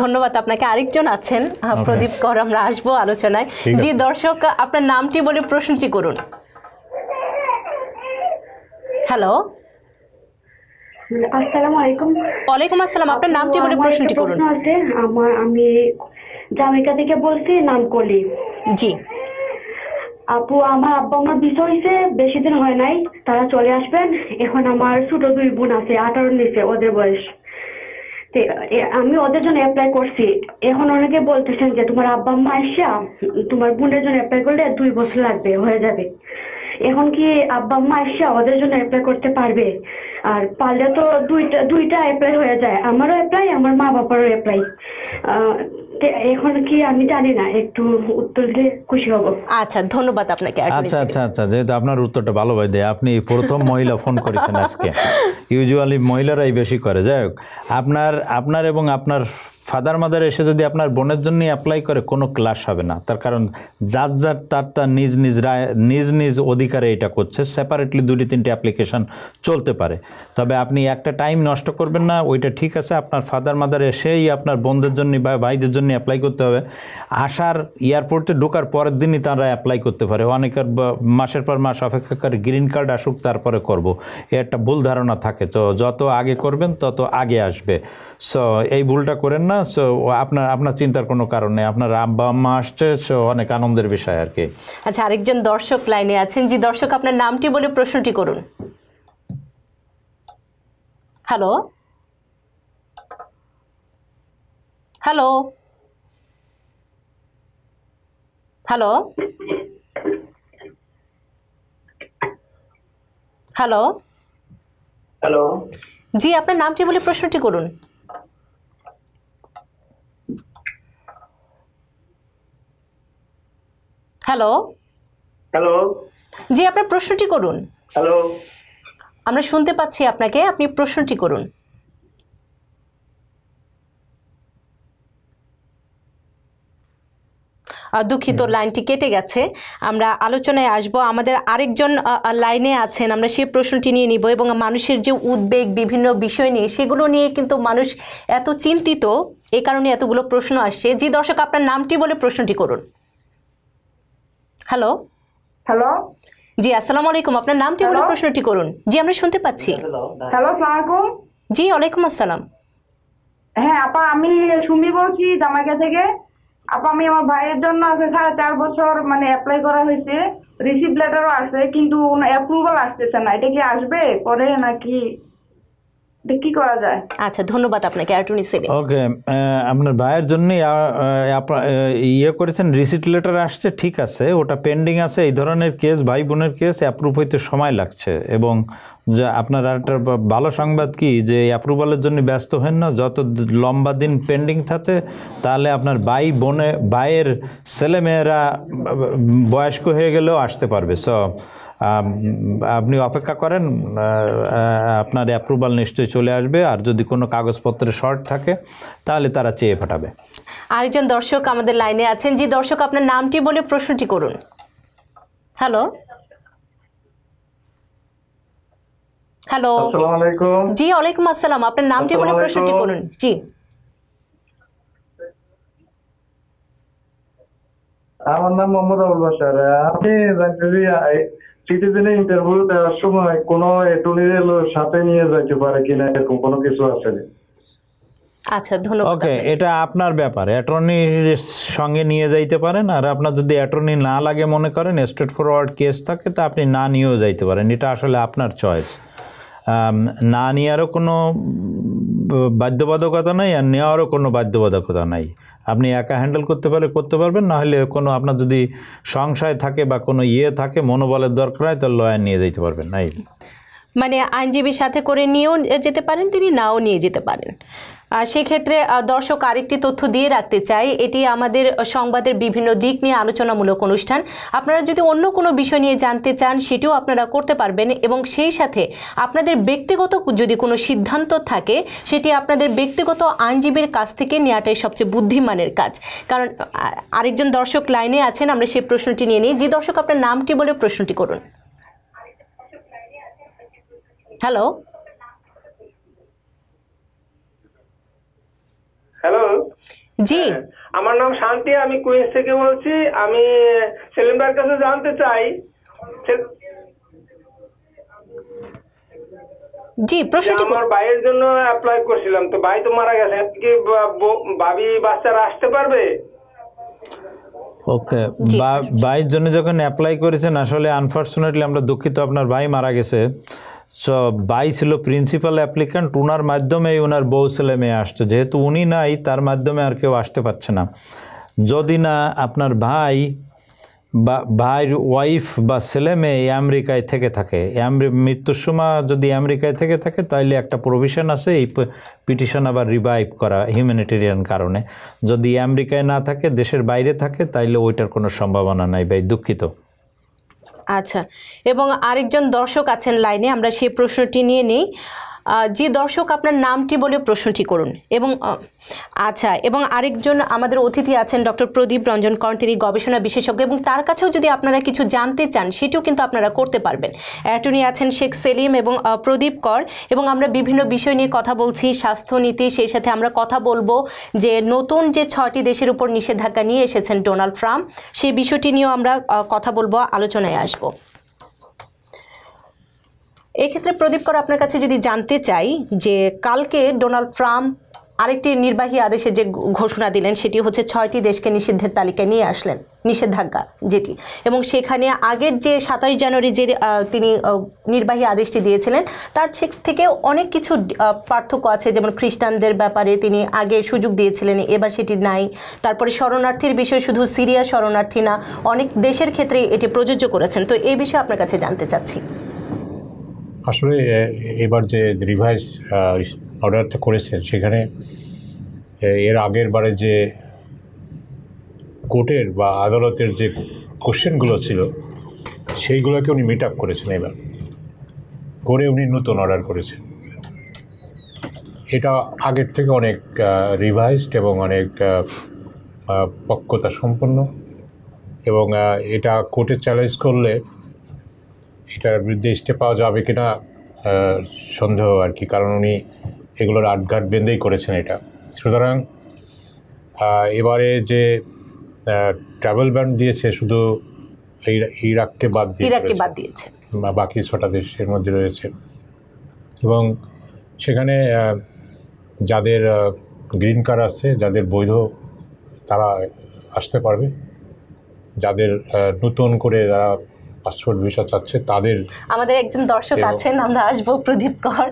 ধন্যবাদ আপনাকে। আরেকজন আছেন প্রদীপ কর, আমরা আসবো আলোচনায়। জি দর্শক, আপনার নামটি বলে প্রশ্নটি করুন। হ্যালো, আসসালামু আলাইকুম। ওয়ালাইকুম আসসালাম, আপনার নামটি বলে প্রশ্নটি করুন। আমি জামাইকা থেকে বলছি, নাম কলি। জি আপু, আমার আব্বা আমার বিষয় হয়েছে, বেশি দিন হয় নাই, তারা চলে আসবেন। এখন আমার ছোট দুই বোন আছে 18 নিচে, ওদের বয়স। আমি ওদের জন্য অ্যাপ্লাই করছি, এখন অনেকে বলতেছেন যে তোমার আব্বা আম্মা আসা তোমার বোনের জন্য অ্যাপ্লাই করলে 2 বছর লাগবে, হয়ে যাবে। এখন কি আব্বা আম্মা আসা ওদের জন্য অ্যাপ্লাই করতে পারবে? আর পারলে তো দুইটা অ্যাপ্লাই হয়ে যায়, আমারও অ্যাপ্লাই, আমার মা বাবারও অ্যাপ্লাই। এখন কি আমি জানি না, একটু উত্তর দিয়ে খুশি হব। আচ্ছা ধন্যবাদ আপনাকে। আচ্ছা আচ্ছা আচ্ছা, যেহেতু আপনার উত্তরটা ভালো ভাই দেয়, আপনি প্রথম মহিলা ফোন করেছেন আজকে, ইউজুয়ালি মহিলারাই বেশি করে। যাই হোক, আপনার এবং আপনার ফাদার মাদার এসে যদি আপনার বোনের জন্য অ্যাপ্লাই করে কোনো ক্লাস হবে না, তার কারণ যার যার তার নিজ নিজ অধিকারে এটা করছে। সেপারেটলি 2-3টে অ্যাপ্লিকেশান চলতে পারে, তবে আপনি একটা টাইম নষ্ট করবেন না, ওইটা ঠিক আছে। আপনার ফাদার মাদার এসেই আপনার বোনদের জন্য বা ভাইদের জন্য অ্যাপ্লাই করতে হবে। আসার এয়ারপোর্টে ঢোকার পরের দিনই তারা অ্যাপ্লাই করতে পারে। অনেকের মাসের পর মাস অপেক্ষা করে গ্রিন কার্ড আসুক তারপরে করব, এ একটা ভুল ধারণা থাকে। তো যত আগে করবেন তত আগে আসবে, সো এই ভুলটা করেন না। সো আপনার চিন্তার কোনো কারণ নেই, আপনার আব্বা আম্মা আসছে, সো অনেক আনন্দের বিষয় আর কি। আচ্ছা, আরেকজন দর্শক লাইনে আছেন। জি দর্শক, আপনার নামটি বলে প্রশ্নটি করুন। Hello hello hello hello hello জি, আপনার নামটি বলে প্রশ্নটি করুন। হ্যালো হ্যালো জি, আপনার প্রশ্নটি করুন। হ্যালো, আমরা শুনতে পাচ্ছি আপনাকে, আপনি প্রশ্নটি করুন। দুঃখিত, লাইনটি কেটে গেছে, আমরা আলোচনায় আসব। আমাদের আরেকজন লাইনে আছেন, আমরা সেই প্রশ্নটি নিয়ে নিব। এবং মানুষের যে উদ্বেগ বিভিন্ন বিষয় নিয়ে, সেগুলো নিয়ে কিন্তু মানুষ এত চিন্তিত, এই কারণে এতগুলো প্রশ্ন আসছে। জি দর্শক, আপনার নামটি বলে প্রশ্নটি করুন। হ্যালো হ্যালো জি আসসালামু আলাইকুম, আপনার নামটি বলে প্রশ্নটি করুন। জি আমরা শুনতে পাচ্ছি। হ্যালো আসসালামু আলাইকুম। জি ওয়ালাইকুম আসসালাম। হ্যাঁ আপা, আমি সুমি বলছি জামাইকা থেকে। আপা, আমি আমার ভাইয়ের জন্য আছে 4.5 বছর মানে অ্যাপ্লাই করা হয়েছে, রিসিভ লেটারও আছে, কিন্তু অ্যাপ্রুভাল আসতেছে না। এটা কি আসবে পরে নাকি কি করা যায়? আচ্ছা ধন্যবাদ আপনাকে অ্যাটর্নি সেলে। ওকে, আপনার ভাইয়ের জন্য ইয়ে করেছেন, রিসিপ্ট লেটার আসছে, ঠিক আছে, ওটা পেন্ডিং আছে। এই ধরনের কেস, ভাই বোনের কেস, অ্যাপ্রুভ হইতে সময় লাগছে। এবং যা আপনার একটা ভালো সংবাদ কি, যে অ্যাপ্রুভালের জন্য ব্যস্ত হন না, যত লম্বা দিন পেন্ডিং থাকে তাহলে আপনার ভাইয়ের ছেলেমেয়েরা বয়স্ক হয়ে গেলেও আসতে পারবে। সো আপনি অপেক্ষা করেন, আপনার অ্যাপ্রুভাল নিশ্চয়ই চলে আসবে। আর যদি কোনো কাগজপত্রে শর্ট থাকে তাহলে তারা চেয়ে পাঠাবে। আরেকজন দর্শক আমাদের লাইনে আছেন। জি দর্শক, আপনার নামটি বলে প্রশ্নটি করুন। হ্যালো হ্যালো আসসালামু আলাইকুম। জি ওয়ালাইকুম আসসালাম, আপনার নামটি বলে প্রশ্নটি করুন। জি আমার নাম মোহাম্মদ আবুল বাশার। আপনি সিটিজেনে ইন্টারভিউ দেওয়ার সময় কোনো অ্যাটর্নির সাথে নিয়ে যাইতে পারে কিনা, এরকম কোনো কিছু আছে? আচ্ছা ধন্যবাদ। ওকে, এটা আপনার ব্যাপারে, অ্যাটর্নির সঙ্গে নিয়ে যাইতে পারেন। আর আপনার যদি অ্যাটর্নি না লাগে মনে করেন, স্ট্রেট ফরওয়ার্ড কেস থাকে, তা আপনি না নিয়েও যাইতে পারেন। এটা আসলে আপনার চয়েস, না নেওয়ারও কোনো বাধ্যবাধকতা নাই, আর নেওয়ারও কোনো বাধ্যবাধকতা নাই। আপনি একা হ্যান্ডেল করতে পারলে করতে পারবেন, নাহলে কোনো আপনার যদি সংশয় থাকে বা কোনো ইয়ে থাকে, মনোবলের দরকার হয়, তাহলে লয়ার নিয়ে যেতে পারবেন। নাই মানে আইনজীবী সাথে করে নিয়েও যেতে পারেন, তিনি নাও নিয়ে যেতে পারেন। সেই ক্ষেত্রে দর্শক আরেকটি তথ্য দিয়ে রাখতে চাই, এটি আমাদের সংবাদের বিভিন্ন দিক নিয়ে আলোচনামূলক অনুষ্ঠান। আপনারা যদি অন্য কোনো বিষয় নিয়ে জানতে চান সেটিও আপনারা করতে পারবেন, এবং সেই সাথে আপনাদের ব্যক্তিগত যদি কোনো সিদ্ধান্ত থাকে সেটি আপনাদের ব্যক্তিগত আইনজীবীর কাছ থেকে নেওয়াটাই সবচেয়ে বুদ্ধিমানের কাজ। কারণ আরেকজন দর্শক লাইনে আছেন, আমরা সেই প্রশ্নটি নিয়ে নিই। যে দর্শক, আপনার নামটি বলে প্রশ্নটি করুন। হ্যালো হ্যালো জি, আমার নাম শান্তি, আমি কুইন্স থেকে বলছি। আমি সেলিম ভাইয়ের কাছে জানতে চাই। জি, প্রশ্নটি আমার ভাইয়ের জন্য অ্যাপ্লাই করেছিলাম, তো ভাই তো মারা গেছে, কি ভাবি বাচ্চারা আসতে পারবে? ওকে, ভাইয়ের জন্য যখন অ্যাপ্লাই করেছেন, আসলে আনফরচুনেটলি আমরা দুঃখিত, আপনার ভাই মারা গেছে। সো ভাই ছিল প্রিন্সিপাল অ্যাপ্লিক্যান্ট, ওনার মাধ্যমেই ওনার বউ ছেলে মেয়ে আসতো। যেহেতু উনি নাই, তার মাধ্যমে আর কেউ আসতে পারছে না। যদি না আপনার ভাই বা ভাইয়ের ওয়াইফ বা ছেলে মেয়ে আমেরিকায় থেকে থাকে, মৃত্যুর সময় যদি আমেরিকায় থেকে থাকে, তাহলে একটা প্রভিশন আছে, এই পিটিশন আবার রিভাইভ করা হিউম্যানিটেরিয়ান কারণে। যদি আমেরিকায় না থাকে, দেশের বাইরে থাকে, তাইলে ওইটার কোনো সম্ভাবনা নাই ভাই, দুঃখিত। আচ্ছা, এবং আরেকজন দর্শক আছেন লাইনে, আমরা সেই প্রশ্নটি নিয়ে নিই। যে দর্শক, আপনার নামটি বলে প্রশ্নটি করুন। এবং আচ্ছা, এবং আরেকজন আমাদের অতিথি আছেন ডক্টর প্রদীপ রঞ্জন কর, তিনি গবেষণা বিশেষজ্ঞ, এবং তার কাছেও যদি আপনারা কিছু জানতে চান সেটিও কিন্তু আপনারা করতে পারবেন। অ্যাটর্নি আছেন শেখ সেলিম এবং প্রদীপ কর, এবং আমরা বিভিন্ন বিষয় নিয়ে কথা বলছি, স্বাস্থ্যনীতি, সেই সাথে আমরা কথা বলবো যে নতুন যে 6টি দেশের উপর নিষেধাজ্ঞা নিয়ে এসেছেন ডোনাল্ড ট্রাম্প, সেই বিষয়টি নিয়েও আমরা কথা বলবো, আলোচনায় আসবো। এক্ষেত্রে প্রদীপ কর, আপনার কাছে যদি জানতে চাই যে কালকে ডোনাল্ড ট্রাম্প আরেকটি নির্বাহী আদেশে যে ঘোষণা দিলেন সেটি হচ্ছে 6টি দেশকে নিষিদ্ধের তালিকায় নিয়ে আসলেন, নিষেধাজ্ঞা যেটি, এবং সেখানে আগের যে 27 জানুয়ারি যে তিনি নির্বাহী আদেশটি দিয়েছিলেন তার থেকে অনেক কিছু পার্থক্য আছে। যেমন খ্রিস্টানদের ব্যাপারে তিনি আগে সুযোগ দিয়েছিলেন, এবার সেটি নাই। তারপরে শরণার্থীর বিষয়ে, শুধু সিরিয়া শরণার্থী না, অনেক দেশের ক্ষেত্রে এটি প্রযোজ্য করেছেন। তো এই বিষয়ে আপনার কাছে জানতে চাচ্ছি। আসলে এবার যে রিভাইজ অর্ডারটা করেছেন, সেখানে এর আগের বারে যে কোর্টের বা আদালতের যে কোশ্চেনগুলো ছিল সেইগুলোকে উনি মিট আপ করেছেন, এবার করে উনি নতুন অর্ডার করেছেন। এটা আগের থেকে অনেক রিভাইজড এবং অনেক পক্কতা সম্পন্ন, এবং এটা কোর্টে চ্যালেঞ্জ করলে এটার বিরুদ্ধে ইস্টে পাওয়া যাবে কিনা সন্দেহ আর কি, কারণ উনি এগুলোর আটঘাট বেঁধেই করেছেন এটা। সুতরাং এবারে যে ট্রাভেল ব্যান দিয়েছে, শুধু ইরাককে বাদ দিয়েছে, বাকি 6টা দেশের মধ্যে রয়েছে। এবং সেখানে যাদের গ্রিন কার্ড আছে, যাদের বৈধ, তারা আসতে পারবে। যাদের নতুন করে যারা পাসপোর্ট ভিসা চাচ্ছে, তাদের আমাদের একজন দর্শক আছেন, আমরা আসবো প্রদীপ কর।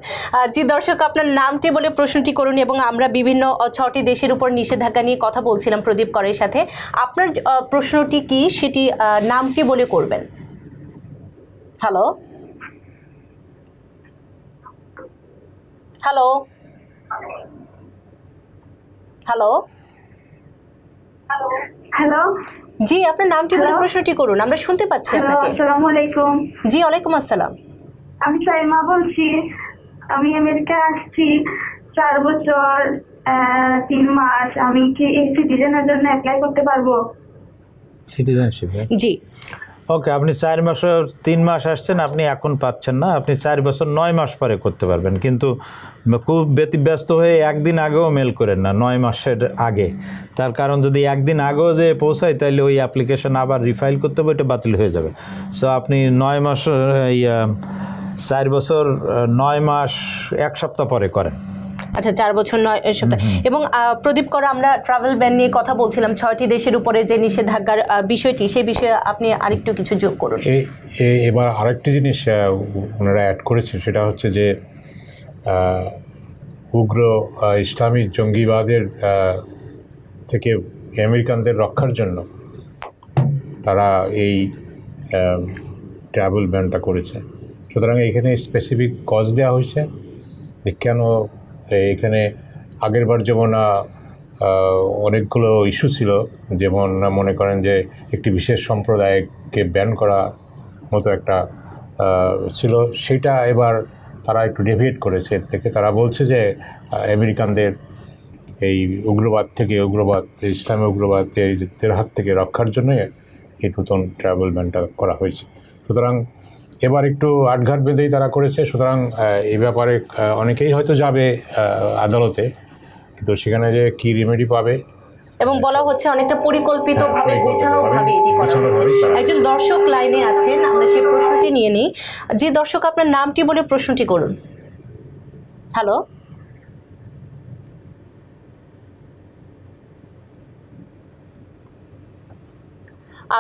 জি দর্শক, আপনার নামটি বলে প্রশ্নটি করুন। এবং আমরা বিভিন্ন 6টি দেশের উপর নিষেধাজ্ঞা নিয়ে কথা বলছিলাম প্রদীপ করের সাথে, আপনার প্রশ্নটি কি সেটি নামটি বলে করবেন। হ্যালো হ্যালো হ্যালো হ্যালো জি, আপনার নামটি বলে প্রশ্নটি করুন, আমরা শুনতে পাচ্ছি আপনাকে। আসসালামু আলাইকুম। জি, ওয়ালাইকুম আসসালাম। আমি সাইমা বলছি, আমি আমেরিকা আসছি 4 বছর 3 মাস। আমি কি সিটিজেনের জন্য অ্যাপ্লাই করতে পারবো? সিটিজেনশিপ? জি, ওকে। আপনি 4 বছর 3 মাস আসছেন, আপনি এখন পাচ্ছেন না, আপনি 4 বছর 9 মাস পরে করতে পারবেন। কিন্তু খুব ব্যতিব্যস্ত হয়ে একদিন আগেও মেল করেন না, 9 মাসের আগে। তার কারণ, যদি একদিন আগেও যে পৌঁছায় তাহলে ওই অ্যাপ্লিকেশন আবার রিফাইল করতে হবে, এটা বাতিল হয়ে যাবে। সো আপনি 9 মাস 4 বছর 9 মাস 1 সপ্তাহ পরে করেন। আচ্ছা, 4 বছর 9 সপ্তাহ। এবং প্রদীপ কর, আমরা ট্রাভেল ব্যান নিয়ে কথা বলছিলাম, 6টি দেশের উপরে যে নিষেধাজ্ঞার বিষয়টি, সেই বিষয়ে আপনি আরেকটু কিছু যোগ করুন। এবার আরেকটি জিনিস ওনারা অ্যাড করেছেন, সেটা হচ্ছে যে উগ্র ইসলামী জঙ্গিবাদের থেকে আমেরিকানদের রক্ষার জন্য তারা এই ট্রাভেল ব্যানটা করেছে। সুতরাং এখানে স্পেসিফিক কজ দেওয়া হয়েছে যে কেন এখানে আগেরবার যেমন অনেকগুলো ইস্যু ছিল, যেমন মনে করেন যে একটি বিশেষ সম্প্রদায়কে ব্যান করা মতো একটা ছিল, সেটা এবার তারা একটু ডেভিয়েট করেছে এর থেকে। তারা বলছে যে আমেরিকানদের এই উগ্রবাদ ইসলামী উগ্রবাদের হাত থেকে রক্ষার জন্য এই নতুন ট্রাভেল ব্যানটা করা হয়েছে। সুতরাং এবার একটু আটঘাট বেঁধেই তারা করেছে। সুতরাং এই ব্যাপারে অনেকেই হয়তো যাবে আদালতে, কিন্তু সেখানে যে কী রেমেডি পাবে এবং বলা হচ্ছে অনেকটা পরিকল্পিতভাবে গোছানোভাবে এটি করা হয়েছে। একজন দর্শক লাইনে আছেন, আমরা সেই প্রশ্নটি নিয়ে নিই। যে দর্শক, আপনার নামটি বলে প্রশ্নটি করুন। হ্যালো,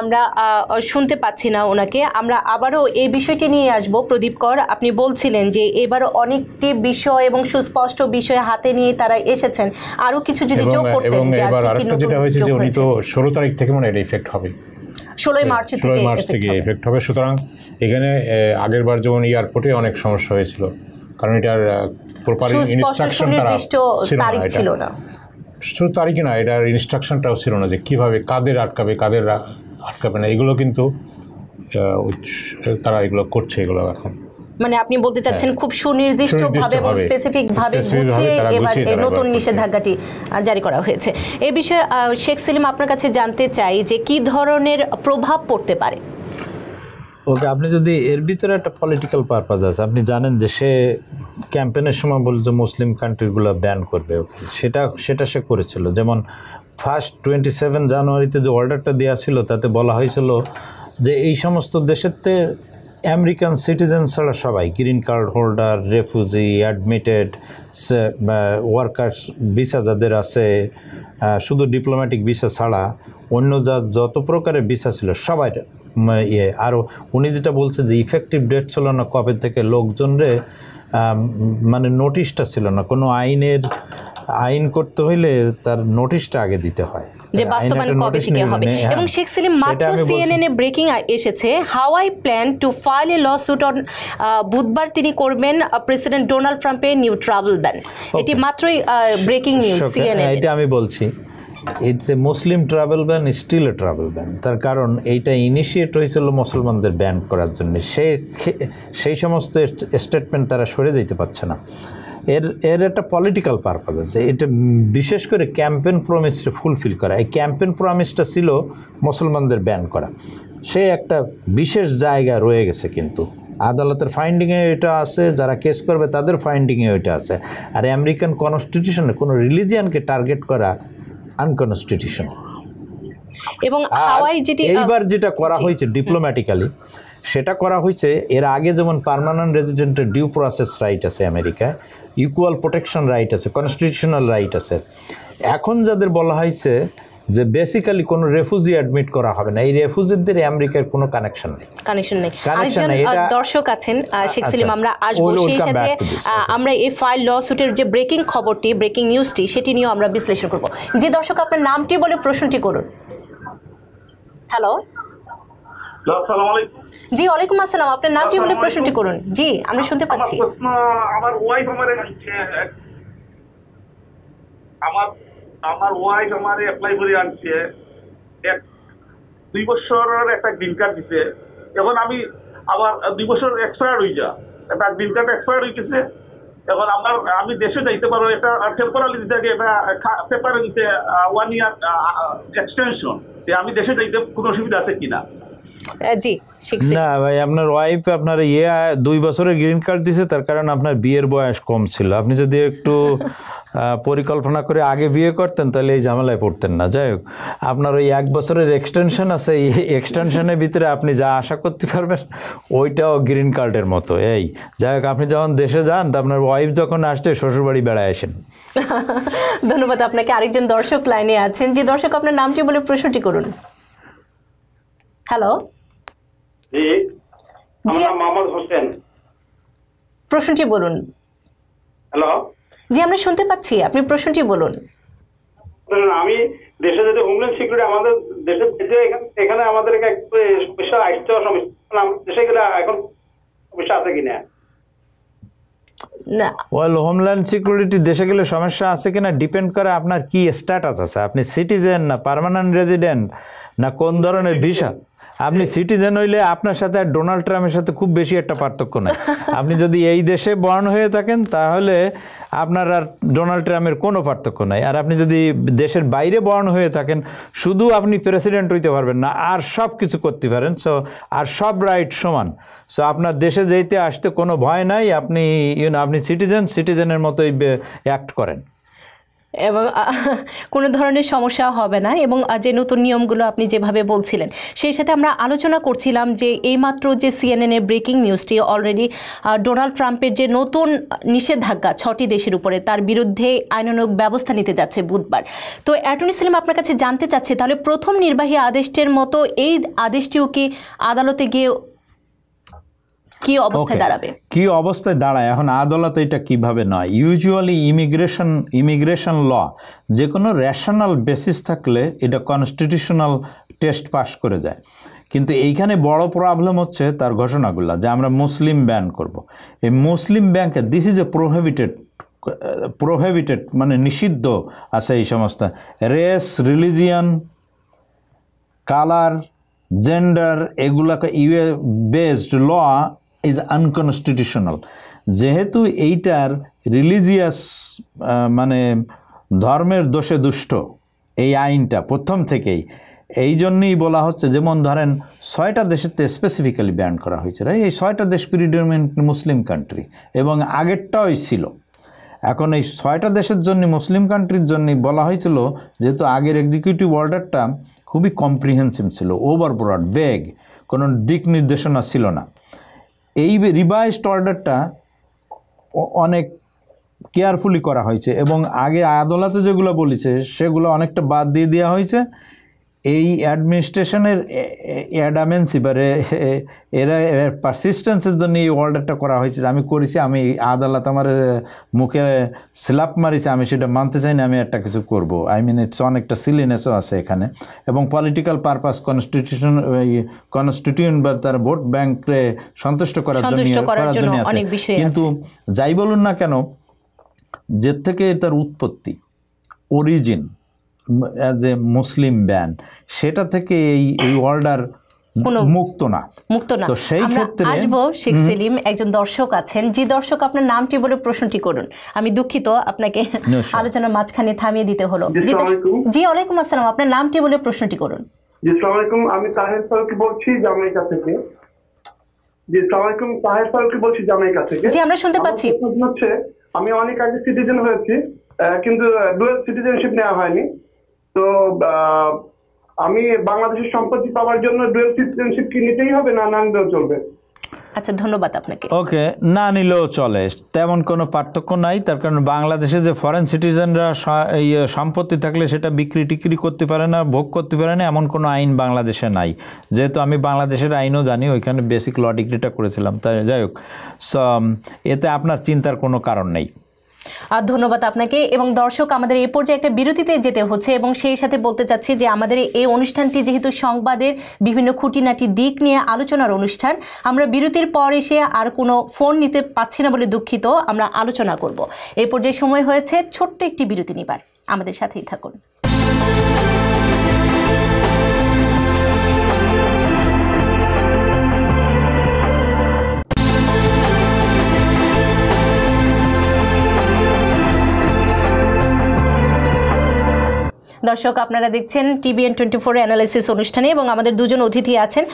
আমরা শুনতে পাচ্ছি না ওনাকে। আমরা আবারও এই বিষয়টি নিয়ে আসব। প্রদীপ কর, আপনি বলছিলেন যে এবারও অনেকটি বিষয় এবং সুস্পষ্ট বিষয় হাতে নিয়ে তারা এসেছেন। আরও কিছু যদি যোগ করতে, এবার আরেকটা যেটা হয়েছে যে উনি তো 16 তারিখ থেকে মানে এটা ইফেক্ট হবে, 16 মার্চ থেকে ইফেক্ট হবে। সুতরাং এখানে আগেরবার যেমন এয়ারপোর্টে অনেক সমস্যা হয়েছিল, কারণ এটার প্রপার ইনস্ট্রাকশন তারিখ ছিল না, শুধু তারিখই না, এটার ইনস্ট্রাকশনটাও ছিল না যে কীভাবে কাদের আটকাবে কাদের আটকাবে না। এগুলো কিন্তু তারা এগুলো করছে। এগুলো এখন মানে আপনি বলতে চাচ্ছেন খুব সুনির্দিষ্টভাবে এবং স্পেসিফিকভাবে গুছিয়ে এবার নতুন নিষেধাজ্ঞাটি জারি করা হয়েছে। এ বিষয়ে শেখ সেলিম, আপনার কাছে জানতে চাই যে কি ধরনের প্রভাব পড়তে পারে। ওকে, আপনি যদি এর ভিতরে একটা পলিটিক্যাল পারপাস আছে, আপনি জানেন যে সে ক্যাম্পেনের সময় বলতো মুসলিম কান্ট্রিগুলো ব্যান করবে, সেটা সে করেছিল। যেমন ফার্স্ট 27 জানুয়ারিতে যে অর্ডারটা দেওয়া ছিল তাতে বলা হয়েছিল যে এই সমস্ত দেশেতে আমেরিকান সিটিজেন ছাড়া সবাই, green card holder, refugee, admitted workers visa যাদের আছে, শুধু ডিপ্লোম্যাটিক ভিসা ছাড়া অন্য যত প্রকারের ভিসা ছিল সবাই ইয়ে। আরও উনি যেটা বলছে যে ইফেক্টিভ ডেট ছিল না, কবে থেকে লোকজনরে মানে নোটিশটা ছিল না। কোনো আইন করতে হইলে তার নোটিশটা আগে দিতে হয় যে বাস্তবায়ন কবে থেকে হবে। এবং শেখ সেলিম, মাত্র সিএনএন এ ব্রেকিং এসেছে, Hawaii plan to file a lawsuit on বুধবার তিনি করবেন প্রেসিডেন্ট ডোনাল্ড ট্রাম্পের নিউ ট্রাভেল ব্যান। এটি মাত্রই ব্রেকিং নিউজ সিএনএন। এটা আমি বলছি it's a Muslim travel ban, still a travel ban. তার কারণ এইটা ইনিশিয়েট হয়েছিল মুসলমানদের ব্যান করার জন্য। সেই সমস্ত স্টেটমেন্ট তারা সরে যেতে পারছে না। এর একটা পলিটিক্যাল পারপাস আছে। এটা বিশেষ করে ক্যাম্পেন প্রমিসটা ফুলফিল করা। এই ক্যাম্পেন প্রমিসটা ছিল মুসলমানদের ব্যান করা, সে একটা বিশেষ জায়গা রয়ে গেছে। কিন্তু আদালতের ফাইন্ডিংয়ে এটা আছে, যারা কেস করবে তাদের ফাইন্ডিংয়ে এটা আছে। আর আমেরিকান কনস্টিটিউশনে কোনো রিলিজিয়ানকে টার্গেট করা আনকনস্টিটিউশনাল। এবং এইবার যেটা করা হয়েছে ডিপ্লোম্যাটিক্যালি, সেটা করা হয়েছে। এর আগে যেমন পার্মানেন্ট রেজিডেন্টের ডিউ প্রসেস রাইট আছে আমেরিকায়, ইকুয়াল প্রোটেকশন রাইট আছে, কনস্টিটিউশনাল রাইট আছে। এখন যাদের বলা হয়েছে যে বেসিক্যালি কোনো রেফিউজি অ্যাডমিট করা হবে না, এই রেফিউজিদের আমেরিকার কোনো কানেকশন নেই। আরেকজন দর্শক আছেন শেখ সেলিম, আমরা আসবো। সেই সাথে আমরা এই ফাইল লসুটের যে ব্রেকিং খবরটি, ব্রেকিং নিউজটি, সেটি নিয়েও আমরা বিশ্লেষণ করব। যে দর্শক, আপনার নামটি বলে প্রশ্নটি করুন। হ্যালো, আসসালামু আলাইকুম। জি, ওয়ালাইকুম আসসালাম। আপনার নামটি বলে প্রশ্নটি করুন। জি, আমরা শুনতে পাচ্ছি। আমার ওয়াইফ আমারে অ্যাপ্লাই করে আনছে, 2 বছরের একটা গ্রিন কার্ড দিছে। এখন আমি আবার 2 বছর এক্সপায়ার হয়ে যা, একটা গ্রিন কার্ড এক্সপায়ার হয়ে গেছে। এখন আমি দেশে যাইতে পারবো, এটা টেম্পোরারি দিতে একটা পেপারে দিতে 1 ইয়ার এক্সটেনশন, আমি দেশে যাইতে কোনো অসুবিধা আছে কিনা। জি, না ভাই, আপনার ওয়াইফ আপনার 2 বছরের গ্রিন কার্ড দিছে, তার কারণ আপনার বিয়ের বয়স কম ছিল। আপনি যদি একটু পরিকল্পনা করে আগে বিয়ে করতেন তাহলে এই ঝামেলায় পড়তেন না। যাই হোক, আপনার ওই 1 বছরের এক্সটেনশন আছে, এই এক্সটেনশনের ভিতরে আপনি যা আশা করতে পারবেন ওইটাও গ্রিন কার্ডের মতো। এই যাই হোক, আপনি যখন দেশে যান তো আপনার ওয়াইফ যখন আসছে শ্বশুরবাড়ি বেড়ায় আসেন। ধন্যবাদ আপনাকে। আরেকজন দর্শক লাইনে আছেন। যে দর্শক, আপনার নামটি বলে প্রশ্নটি করুন। হ্যালো, প্রশ্নটি বলুন। হ্যালো, জি, আমরা শুনতে পাচ্ছি, আপনি প্রশ্নটি বলুন। আমি দেশে যেতে হোমল্যান্ড সিকিউরিটি আমাদের দেশে এখানে আমাদের একটা সমস্যা আসছে, সমস্যা দেশে গেলে এখন समस्या না ওয়েল হোমল্যান্ড সিকিউরিটি দেশে গেলে সমস্যা আছে কিনা ডিপেন্ড করে আপনার কি স্ট্যাটাস আছে আপনি সিটিজেন না পার্মানেন্ট রেজিডেন্ট না কোন ধরনের ভিসা আপনি সিটিজেন হইলে আপনার সাথে আর ডোনাল্ড ট্রাম্পের সাথে খুব বেশি একটা পার্থক্য নাই আপনি যদি এই দেশে বর্ন হয়ে থাকেন তাহলে আপনার আর ডোনাল্ড ট্রাম্পের কোনো পার্থক্য নাই আর আপনি যদি দেশের বাইরে বর্ন হয়ে থাকেন শুধু আপনি প্রেসিডেন্ট হইতে পারবেন না আর সব কিছু করতে পারেন সো আর সব রাইট সমান সো আপনার দেশে যেতে আসতে কোনো ভয় নাই আপনি ইউনো আপনি সিটিজেনের মতোই অ্যাক্ট করেন এবং কোনো ধরনের সমস্যা হবে না এবং যে নতুন নিয়মগুলো আপনি যেভাবে বলছিলেন সেই সাথে আমরা আলোচনা করছিলাম যে এইমাত্র যে সিএনএন এর ব্রেকিং নিউজটি অলরেডি ডোনাল্ড ট্রাম্পের যে নতুন নিষেধাজ্ঞা 6টি দেশের উপরে তার বিরুদ্ধে আইনানুগ ব্যবস্থা নিতে যাচ্ছে বুধবার তো অ্যাটর্নি সেলিম আপনার কাছে জানতে চাচ্ছে তাহলে প্রথম নির্বাহী আদেশটির মতো এই আদেশটিও কি আদালতে গিয়ে কি অবস্থায় দাঁড়াবে কি অবস্থায় দাঁড়ায় এখন আদালত এটা কিভাবে নয় ইউজুয়ালি ইমিগ্রেশন ল যে কোনো রেশনাল বেসিস থাকলে এটা কনস্টিটিউশনাল টেস্ট পাস করে যায় কিন্তু এইখানে বড় প্রবলেম হচ্ছে তার ঘোষণাগুলো যে আমরা মুসলিম ব্যান করব এই মুসলিম ব্যানকে দিস ইজ এ প্রোহিবিটেড মানে নিষিদ্ধ আছে এই সমস্ত রেস রিলিজিয়ন কালার জেন্ডার এগুলাকে UA based law is unconstitutional যেহেতু এইটার রিলিজিয়াস মানে ধর্মের দোষে দুষ্ট এই আইনটা প্রথম থেকেই এই জন্যই বলা হচ্ছে যেমন ধরেন 6টা দেশেতে স্পেসিফিক্যালি ব্যান করা হয়েছে রাই এই 6টা দেশ প্রিডমিনেন্টলি মুসলিম কান্ট্রি এবং আগেরটাই ছিল এখন এই 6টা দেশের জন্য মুসলিম কান্ট্রির জন্য বলা হয়েছিল যেহেতু আগের এক্সিকিউটিভ অর্ডারটা খুবই কম্প্রিহেনসিভ ছিল ওভার ব্রড ভেগ কোনো দিক নির্দেশনা ছিল না এই রিভাইজড অর্ডারটা অনেক কেয়ারফুলি করা হয়েছে এবং আগে আদালতে যেগুলো বলেছে সেগুলো অনেকটা বাদ দিয়ে দেওয়া হয়েছে এই অ্যাডমিনিস্ট্রেশনের অ্যাডামেন্সি বা এরা পারসিস্টেন্সের জন্য এই অর্ডারটা করা হয়েছে আমি করেছি আমি আদালত আমার মুখে স্ল্যাপ মারিছে আমি সেটা মানতে চাই না আমি একটা কিছু করব আই মিন ইটস অনেকটা সিলিনেসও আছে এখানে এবং পলিটিক্যাল পারপাস কনস্টিটিউশন বা তার ভোট ব্যাংকে সন্তুষ্ট করার জন্য কিন্তু যাই বলুন না কেন যে থেকে তার উৎপত্তি origin as a Muslim ban সেটা থেকে এই অর্ডার মুক্ত না তো সেই ক্ষেত্রে আসবো শেখ সেলিম একজন দর্শক আছেন যে দর্শক আপনার নামটি বলে প্রশ্নটি করুন আমি দুঃখিত আপনাকে আলোচনার মাঝখানে থামিয়ে দিতে হলো জি ওয়ালাইকুম আসসালাম আপনার নামটি বলে প্রশ্নটি করুন জি আসসালামু আলাইকুম আমি তাহের ফারুকী বলছি জামাইকা থেকে জি আসসালামু আলাইকুম তাহের ফারুকী বলছি জামাইকা থেকে জি আমরা শুনতে পাচ্ছি হচ্ছে আমি অনেক আগে সিটিজেন হয়েছি কিন্তু ডুয়াল সিটিজেনশিপ নেওয়া হয়নি তো আমি বাংলাদেশের সম্পত্তি পাওয়ার জন্য ডুয়াল সিটিজেনশিপ কি নিতেই হবে না নিলেও চলবে আচ্ছা ধন্যবাদ আপনাকে ওকে না নিলেও চলে তেমন কোনো পার্থক্য নাই তার কারণ বাংলাদেশে যে ফরেন সিটিজেনরা সম্পত্তি থাকলে সেটা বিক্রি টিক্রি করতে পারে না ভোগ করতে পারে না এমন কোনো আইন বাংলাদেশে নাই যেহেতু আমি বাংলাদেশের আইনও জানি ওইখানে বেসিক ল ডিগ্রিটা করেছিলাম তাই যাই হোক এতে আপনার চিন্তার কোনো কারণ নেই আর ধন্যবাদ আপনাকে এবং দর্শক আমাদের এই পর্যায়ে একটা বিরতিতে যেতে হচ্ছে এবং সেই সাথে বলতে চাচ্ছি যে আমাদের এই অনুষ্ঠানটি যেহেতু সংবাদের বিভিন্ন খুঁটিনাটি দিক নিয়ে আলোচনার অনুষ্ঠান আমরা বিরতির পর এসে আর কোনো ফোন নিতে পারছি না বলে দুঃখিত আমরা আলোচনা করব এই পর্যায়ে সময় হয়েছে ছোট্ট একটি বিরতি নিবার আমাদের সাথেই থাকুন দর্শক আপনারা দেখছেন টিবিএন 24 অ্যানালাইসিস অনুষ্ঠানে এবং আমাদের দুজন অতিথি আছেন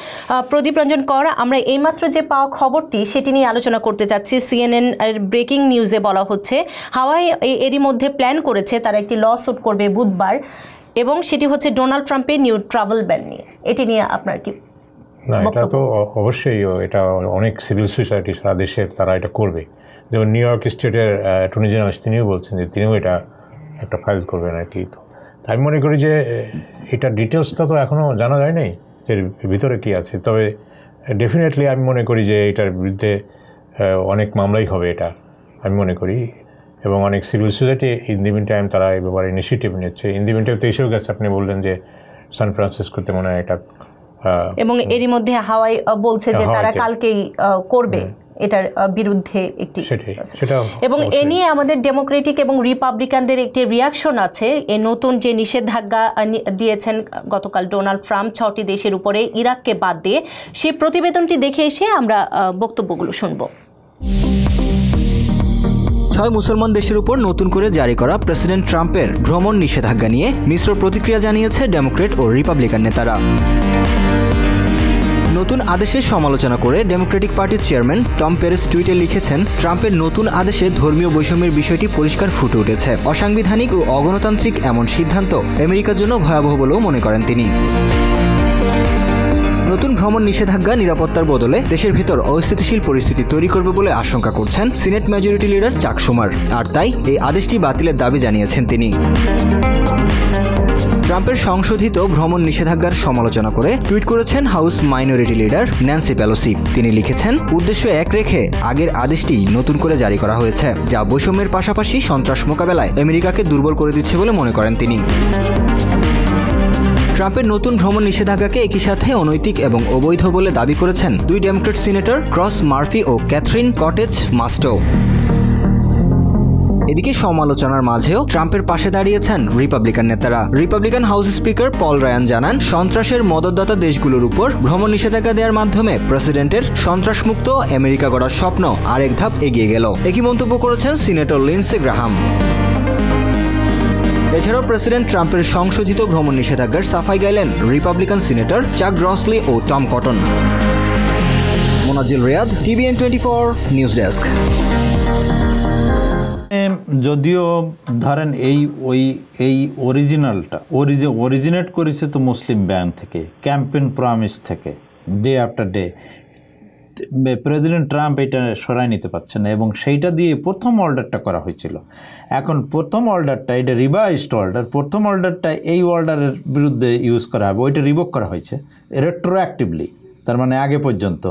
প্রদীপ রঞ্জন কর আমরা এইমাত্র যে পাওয়া খবরটি সেটি নিয়ে আলোচনা করতে চাচ্ছি সিএনএন এর ব্রেকিং নিউজে বলা হচ্ছে হাওয়াই এরই মধ্যে প্ল্যান করেছে তারা একটি ল স্যুট করবে বুধবার এবং সেটি হচ্ছে ডোনাল্ড ট্রাম্পের নিউ ট্রাভেল ব্যান নিয়ে এটি নিয়ে আপনার কি না এটা তো অবশ্যই এটা অনেক সিভিল সোসাইটি সারা দেশে তারা এটা করবে যেমন নিউ ইয়র্ক স্টেটের অ্যাটর্নি জেনারেল তিনিও বলছেন যে তিনিও এটা একটা ফাইল করবেন আর কি তো আমি মনে করি যে এটা ডিটেলসটা তো এখনও জানা যায় নাই এর ভিতরে কী আছে তবে ডেফিনেটলি আমি মনে করি যে এটার বিরুদ্ধে অনেক মামলাই হবে এটা আমি মনে করি এবং অনেক civil society in the meantime তারা এই ব্যাপারে ইনিশিয়েটিভ নিচ্ছে ইন দি মিন টাইম তো এসেও গেছে আপনি বললেন যে সান ফ্রান্সিসকোতে মনে হয় এটা এবং এরই মধ্যে হাওয়াই বলছে যে তারা কালকেই করবে এটার বিরুদ্ধে একটি এবং এ নিয়ে আমাদের ডেমোক্রেটিক এবং রিপাবলিকানদের একটি রিয়াকশন আছে। এই নতুন যে নিষেধাজ্ঞা দিয়েছেন গতকাল ডোনাল্ড ট্রাম্প ৬টি দেশের উপরে ইরাককে বাদ দিয়ে, সেই প্রতিবেদনটি দেখে এসে আমরা বক্তব্যগুলো শুনব। ৬ মুসলমান দেশের উপর নতুন করে জারি করা প্রেসিডেন্ট ট্রাম্পের ভ্রমণ নিষেধাজ্ঞা নিয়ে মিশ্র প্রতিক্রিয়া জানিয়েছে ডেমোক্রেট ও রিপাবলিকান নেতারা। নতুন আদেশের সমালোচনা করে ডেমোক্রেটিক পার্টির চেয়ারম্যান টম প্যারিস টুইটে লিখেছেন, ট্রাম্পের নতুন আদেশে ধর্মীয় বৈষম্যের বিষয়টি পরিষ্কার ফুটে উঠেছে। অসাংবিধানিক ও অগণতান্ত্রিক এমন সিদ্ধান্ত আমেরিকার জন্য ভয়াবহ বলেও মনে করেন তিনি। নতুন ভ্রমণ নিষেধাজ্ঞা নিরাপত্তার বদলে দেশের ভিতর অস্থিতিশীল পরিস্থিতি তৈরি করবে বলে আশঙ্কা করছেন সিনেট মেজরিটি লিডার চাক শুমার, আর তাই এই আদেশটি বাতিলের দাবি জানিয়েছেন তিনি। ট্রাম্পের সংশোধিত ভ্রমণ নিষেধাজ্ঞার সমালোচনা করে টুইট করেছেন house minority leader Nancy Pelosi. তিনি লিখেছেন, উদ্দেশ্য এক রেখে আগের আদেশটি নতুন করে জারি করা হয়েছে, যা বৈষম্যের পাশাপাশি সন্ত্রাস মোকাবেলায় আমেরিকাকে দুর্বল করে দিচ্ছে বলে মনে করেন তিনি। ট্রাম্পের নতুন ভ্রমণ নিষেধাজ্ঞাকে একই সাথে অনৈতিক এবং অবৈধ বলে দাবি করেছেন দুই ডেমোক্রেট সিনেটর ক্রিস মার্ফি ও ক্যাথরিন কটেজ মাস্টো। এদিকে সমালোচনার মাঝেও ট্রাম্পের পাশে দাঁড়িয়েছেন রিপাবলিকান নেতারা। Republican house speaker Paul Ryan জানান, সন্ত্রাসের মদতদাতা দেশগুলোর উপর ভ্রমণ নিষেধাজ্ঞা দেওয়ার মাধ্যমে প্রেসিডেন্টের সন্ত্রাসমুক্ত আমেরিকা গড়ার স্বপ্ন আরেক ধাপ এগিয়ে গেল। একই মন্তব্য করেছেন সিনেটর লিন্ডসে গ্রাহাম। এছাড়াও প্রেসিডেন্ট ট্রাম্পের সংশোধিত ভ্রমণ নিষেধাজ্ঞার সাফাই গাইলেন রিপাবলিকান সিনেটর চাক গ্রসলি ও Tom Cotton. মোনাজিল Riyad, TBN 24 news desk. যদিও ধরেন এই অরিজিনালটা অরিজিনেট করেছে তো মুসলিম ব্যান্ড থেকে, ক্যাম্পেইন প্রমিস থেকে, day after day president Trump এটা সরাই নিতে পারছে না, এবং সেইটা দিয়ে প্রথম অর্ডারটা করা হয়েছিল। এখন প্রথম অর্ডারটা, এটা রিভাইজড অর্ডার, প্রথম অর্ডারটা এই অর্ডারের বিরুদ্ধে ইউজ করা হবে, ওইটা রিভোক করা হয়েছে রেট্রোঅ্যাক্টিভলি, তার মানে আগে পর্যন্ত,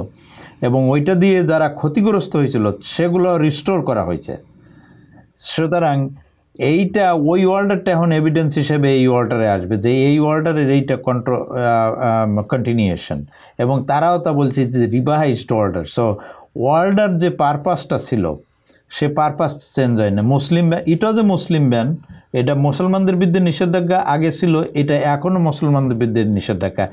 এবং ওইটা দিয়ে যারা ক্ষতিগ্রস্ত হয়েছিল সেগুলো রিস্টোর করা হয়েছে। সুতরাং এইটা ওই অর্ডারটা এখন এভিডেন্স হিসেবে এই অর্ডারে আসবে যে এই অর্ডারের এইটা কন্টিনিউয়েশন, এবং তারাও তা বলছে যে রিভাইজড অর্ডার। সো অর্ডার যে পারপাসটা ছিল সে পারপাস চেঞ্জ হয় না। মুসলিম ব্যান, এটাও যে মুসলিম ব্যান, এটা মুসলমানদের বিরুদ্ধে নিষেধাজ্ঞা আগে ছিল, এটা এখনও মুসলমানদের বিরুদ্ধে নিষেধাজ্ঞা।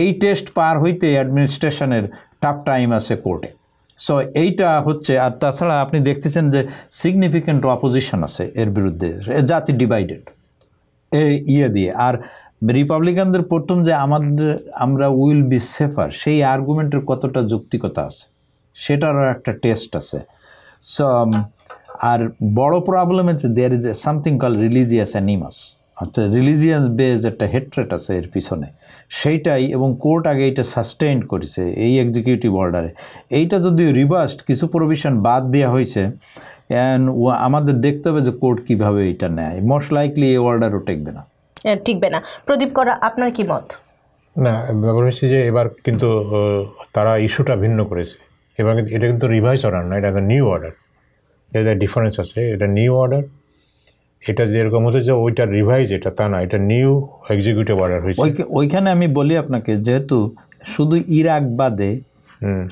এই টেস্ট পার হইতে অ্যাডমিনিস্ট্রেশনের টাফ টাইম আছে কোর্টে। সো এইটা হচ্ছে, আর তাছাড়া আপনি দেখতেছেন যে সিগনিফিকেন্ট অপোজিশন আছে এর বিরুদ্ধে, জাতি ডিভাইডেড ইয়ে দিয়ে। আর রিপাবলিকানদের প্রথম যে আমাদের আমরা উইল বি সেফার, সেই আর্গুমেন্টের কতটা যৌক্তিকতা আছে সেটারও একটা টেস্ট আছে। সো আর বড় প্রবলেম হচ্ছে there is something call religious animus, অর্থাৎ রিলিজিয়াস বেজ একটা হেট্রেট আছে এর পিছনে, সেইটাই। এবং কোর্ট আগে এটা সাস্টেইন করেছে এই এক্সিকিউটিভ অর্ডারে। এইটা যদি রিভার্সড, কিছু প্রভিশন বাদ দেওয়া হয়েছে, অ্যান্ড আমাদের দেখতে হবে যে কোর্ট কীভাবে এটা নেয়। মোস্ট লাইকলি এই অর্ডারও টেকবে না, টিকবে না। প্রদীপ করা, আপনার কি মত? না, ব্যাপার হচ্ছে যে এবার কিন্তু তারা ইস্যুটা ভিন্ন করেছে, এবার কিন্তু এটা কিন্তু রিভাইজ অর্ডার না, এটা একটা নিউ অর্ডার। এটা ডিফারেন্স আছে, এটা নিউ অর্ডার। এটা যেরকম হচ্ছে যে ওইটা রিভাইজ, এটা তা না, এটা নিউ এক্সিকিউটিভ অর্ডার হয়েছে। ওইখানে আমি বলি আপনাকে, যেহেতু শুধু ইরাক বাদে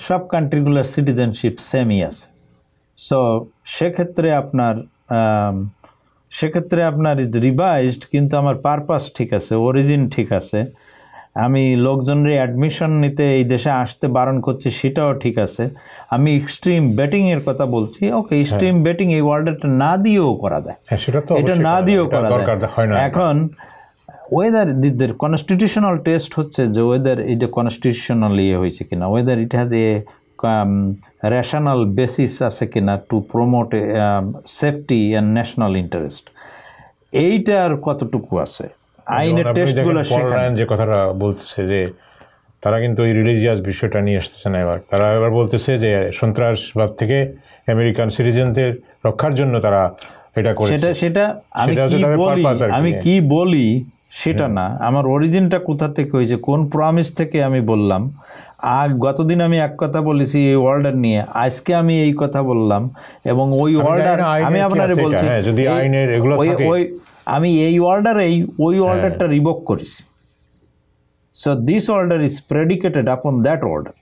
সব কান্ট্রিগুলোর সিটিজেনশিপ সেমই আছে, সো সেক্ষেত্রে আপনার ইজ রিভাইজড, কিন্তু আমার পারপাস ঠিক আছে, অরিজিন ঠিক আছে। আমি লোকজনের অ্যাডমিশন নিতে এই দেশে আসতে বারণ করছি, সেটাও ঠিক আছে। আমি এক্সট্রিম ব্যাটিংয়ের কথা বলছি, ওকে, এক্সট্রিম ব্যাটিং এই ওয়ার্ল্ডটা না দিয়েও করা যায়, এটা না দিয়েও করা যায়। এখন ওয়েদার দিদের কনস্টিটিউশনাল টেস্ট হচ্ছে যে ওয়েদার এটা কনস্টিটিউশনাল ইয়ে হয়েছে কিনা, ওয়েদার এটা দিয়ে রেশনাল বেসিস আছে কিনা to promote safety and national interest, এইটার কতটুকু আছে। আইনের টেস্টগুলো সেখানে যে কথাটা বলতেছে যে তারা কিন্তু ওই রিলিজিয়াস বিষয়টা নিয়ে আসতেছে না এবার, তারা এবার বলতেছে যে সন্ত্রাসবাদ থেকে আমেরিকান সিটিজেনদের রক্ষার জন্য তারা এটা করে। সেটা আমি কি বলি সেটা না, আমার অরিজিনটা কোথা থেকে হয়েছে, কোন প্রমিস থেকে আমি বললাম। আর গতদিন আমি এক কথা বলেছি এই অর্ডার নিয়ে, আজকে আমি এই কথা বললাম, এবং ওই অর্ডার আমি আপনারে বলছি যদি আইনের এগুলো থাকে, আমি এই অর্ডারেই ওই অর্ডারটা রিভোক করেছি। So this order is predicated upon that order.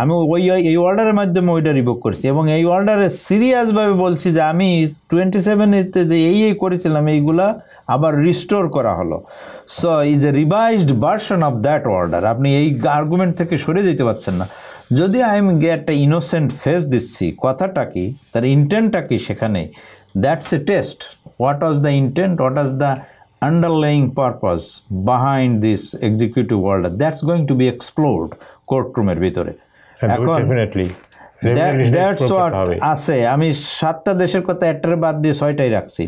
আমি ওই এই অর্ডারের মাধ্যমে ওইটা রিভোক করছি এবং এই অর্ডারে সিরিয়াসভাবে বলছি যে আমি 27 যে এই করেছিলাম এইগুলা আবার রিস্টোর করা হলো। So is a revised version of that order. আপনি এই আর্গুমেন্ট থেকে সরে যেতে পারছেন না। যদি আমি একটা ইনোসেন্ট ফেস দিচ্ছি, কথাটা কি, তার ইন্টেন্টটা কি সেখানে, that's a test. What was the intent, what was the underlying purpose behind this executive order, that's going to be explored courtroomer ভিতরে। definitely that's what আছে। আমি 7টা দেশের কথা এটার বাদ দিয়ে 6টাই রাখছি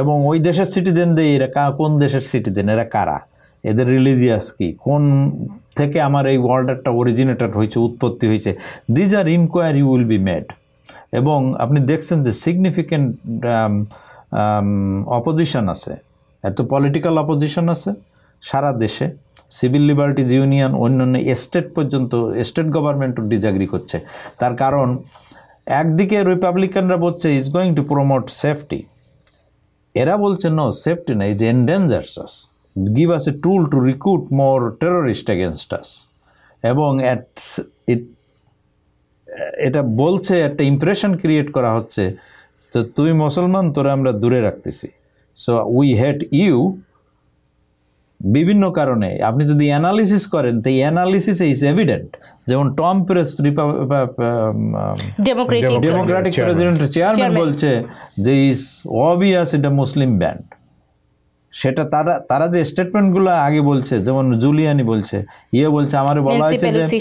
এবং ওই দেশের সিটিজেনদের এরা কোন দেশের সিটিজেন, এরা কারা, এদের রিলিজিয়াস কি, কোন থেকে আমার এই অর্ডারটা অরিজিনেটর হয়েছে, উৎপত্তি হয়েছে, these are inquiry will be made. এবং আপনি দেখছেন যে সিগনিফিকেন্ট অপোজিশন আছে, এত পলিটিক্যাল অপোজিশন আছে সারা দেশে। সিভিল লিবার্টিজ ইউনিয়ন, অন্যান্য স্টেট পর্যন্ত, স্টেট গভর্নমেন্টও ডিসঅ্যাগ্রি করছে। তার কারণ একদিকে রিপাবলিকানরা বলছে is going to promote safety, এরা বলছে নো সেফটি না, it endangers us, give us a tool to recruit more terrorist against us. এবং এটা বলছে, একটা ইমপ্রেশন ক্রিয়েট করা হচ্ছে তো তুই মুসলমান, তোরা আমরা দূরে রাখতেছি, সো উই হেট ইউ, বিভিন্ন কারণে। আপনি যদি অ্যানালিসিস করেন তো অ্যানালিসিস ইজ এভিডেন্ট। যেমন টম প্রাইস ডেমোক্রেটিক প্রেসিডেন্টের চেয়ারম্যান বলছে যে ইজ অবভিয়াস এটা মুসলিম ব্যান্ড। সেটা তারা তারা যে স্টেটমেন্টগুলো আগে বলছে, যেমন জুলিয়ানি বলছে, ইয়ে বলছে, আমারে বলা হয়েছে যে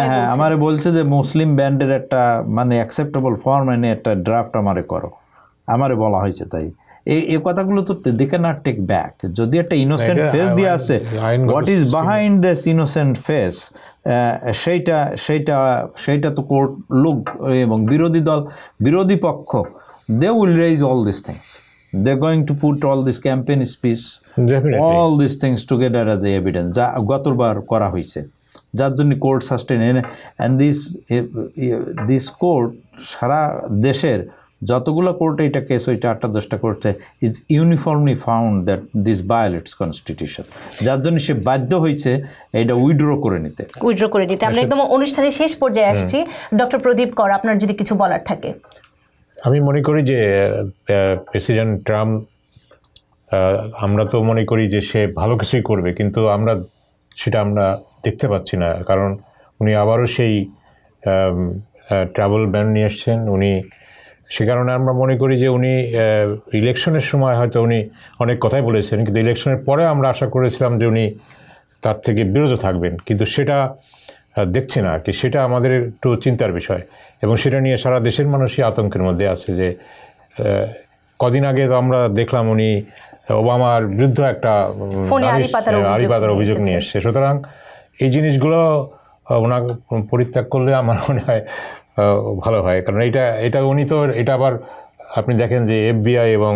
হ্যাঁ আমারে বলছে যে মুসলিম ব্যান্ডের একটা মানে অ্যাকসেপ্টেবল ফর্ম এনে একটা ড্রাফট আমারে করো, আমারে বলা হয়েছে। তাই এই কথাগুলো তো they can not take back. যদি একটা ইনোসেন্ট ফেস দিয়ে আসে, what is behind this innocent face, সেইটা সেইটা সেইটা তো কোর্ট লুক এবং বিরোধী দল, বিরোধী পক্ষ, they will raise all this things. They're going to put all this campaign speech, definitely all these things together as the evidence, যা গতবার করা হয়েছে, যার জন্য court sustain. And this court সারা দেশের যতগুলো কোর্টে এটা কেস হয়েছে, 8-10টা কোর্টে, is uniformly found that this violates constitution, যার জন্য সে বাধ্য হয়েছে এটা উইথড্র করে নিতে। আমরা একদম অনুষ্ঠানের শেষ পর্যায়ে আসছি। ডক্টর প্রদীপ কর, আপনার যদি কিছু বলার থাকে। আমি মনে করি যে প্রেসিডেন্ট ট্রাম্প, আমরা তো মনে করি যে সে ভালো কিছুই করবে, কিন্তু সেটা আমরা দেখতে পাচ্ছি না, কারণ উনি আবারও সেই ট্রাভেল ব্যান নিয়ে এসছেন উনি। সে কারণে আমরা মনে করি যে উনি ইলেকশনের সময় হয়তো উনি অনেক কথাই বলেছেন, কিন্তু ইলেকশনের পরে আমরা আশা করেছিলাম যে উনি তার থেকে বিরত থাকবেন, কিন্তু সেটা দেখছি না আর কি। সেটা আমাদের একটু চিন্তার বিষয় এবং সেটা নিয়ে সারা দেশের মানুষই আতঙ্কের মধ্যে আছে। যে কদিন আগে তো আমরা দেখলাম উনি ওবামার বিরুদ্ধে একটা আড়ি পাতার অভিযোগ নিয়ে এসছে। সুতরাং এই জিনিসগুলো ওনার পরিত্যাগ করলে আমার মনে হয় ভালো হয়, কারণ এটা উনি তো এটা আবার আপনি দেখেন যে এফবিআই এবং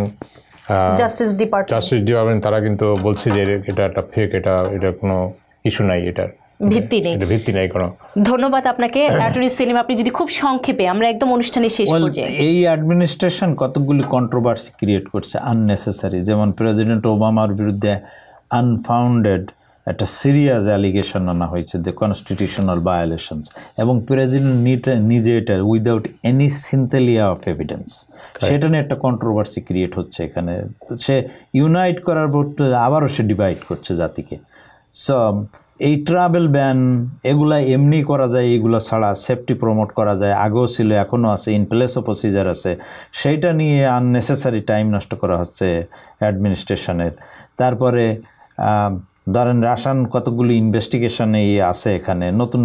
জাস্টিস ডিপার্টমেন্ট তারা কিন্তু বলছে যে এটা একটা ফেক, এটা কোনো ইস্যু নাই, এটার ভিত্তি নেই কোনো। ধন্যবাদ আপনাকে অ্যাটর্নি সেলিম। আপনি যদি খুব সংক্ষেপে, আমরা একদম অনুষ্ঠানের শেষ পর্যায়ে, এই অ্যাডমিনিস্ট্রেশন কতগুলি কন্ট্রোভার্সি ক্রিয়েট করছে আননেসেসারি। যেমন প্রেসিডেন্ট ওবামার বিরুদ্ধে আনফাউন্ডেড একটা সিরিয়াস অ্যালিগেশন আনা হয়েছে, যে কনস্টিটিউশনাল ভায়োলেশনস, এবং প্রেসিডেন্ট নিজে এটা without any scintilla of evidence, সেটা নিয়ে একটা কন্ট্রোভার্সি ক্রিয়েট হচ্ছে। এখানে সে ইউনাইট করার পর আবারও সে ডিভাইড করছে জাতিকে। সো এই ট্রাভেল ব্যান এগুলা এমনি করা যায়, এগুলো ছাড়া সেফটি প্রমোট করা যায়, আগেও ছিল, এখনও আছে, ইনপ্লেস ও প্রসিজার আছে, সেইটা নিয়ে আননেসেসারি টাইম নষ্ট করা হচ্ছে অ্যাডমিনিস্ট্রেশনের। তারপরে ধরেন রাশান কতগুলি ইনভেস্টিগেশনে আছে, এখানে নতুন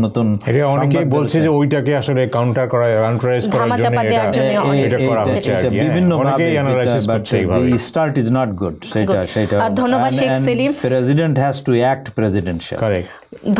অনেকেই বলছে যে ওইটাকে আসলে কাউন্টার করা, কাউন্টারাইজ করার জন্য এটা করা হচ্ছে, বিভিন্ন অনেকেই অ্যানালাইসিস করছে এইভাবে। Start is not good. সেটা ধন্যবাদ Sheikh Selim. President has to act presidential. Correct.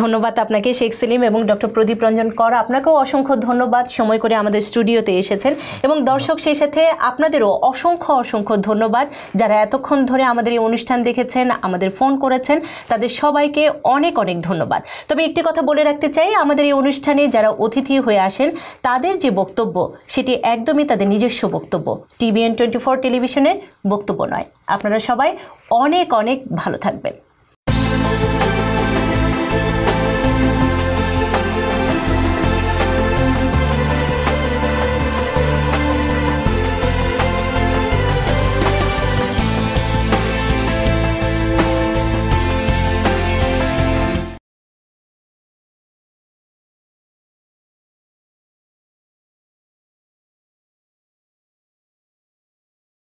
ধন্যবাদ আপনাকে শেখ সেলিম এবং ডক্টর প্রদীপ রঞ্জন কর, আপনাকেও অসংখ্য ধন্যবাদ সময় করে আমাদের স্টুডিওতে এসেছেন। এবং দর্শক, সেই সাথে আপনাদেরও অসংখ্য ধন্যবাদ যারা এতক্ষণ ধরে আমাদের এই অনুষ্ঠান দেখেছেন, আমাদের ফোন করেছেন, তাদের সবাইকে অনেক ধন্যবাদ। তবে একটি কথা বলে রাখতে চাই, আমাদের এই অনুষ্ঠানে যারা অতিথি হয়ে আসেন তাদের যে বক্তব্য সেটি একদমই তাদের নিজস্ব বক্তব্য, টিবিএন 24 টেলিভিশনের বক্তব্য নয়। আপনারা সবাই অনেক ভালো থাকবেন।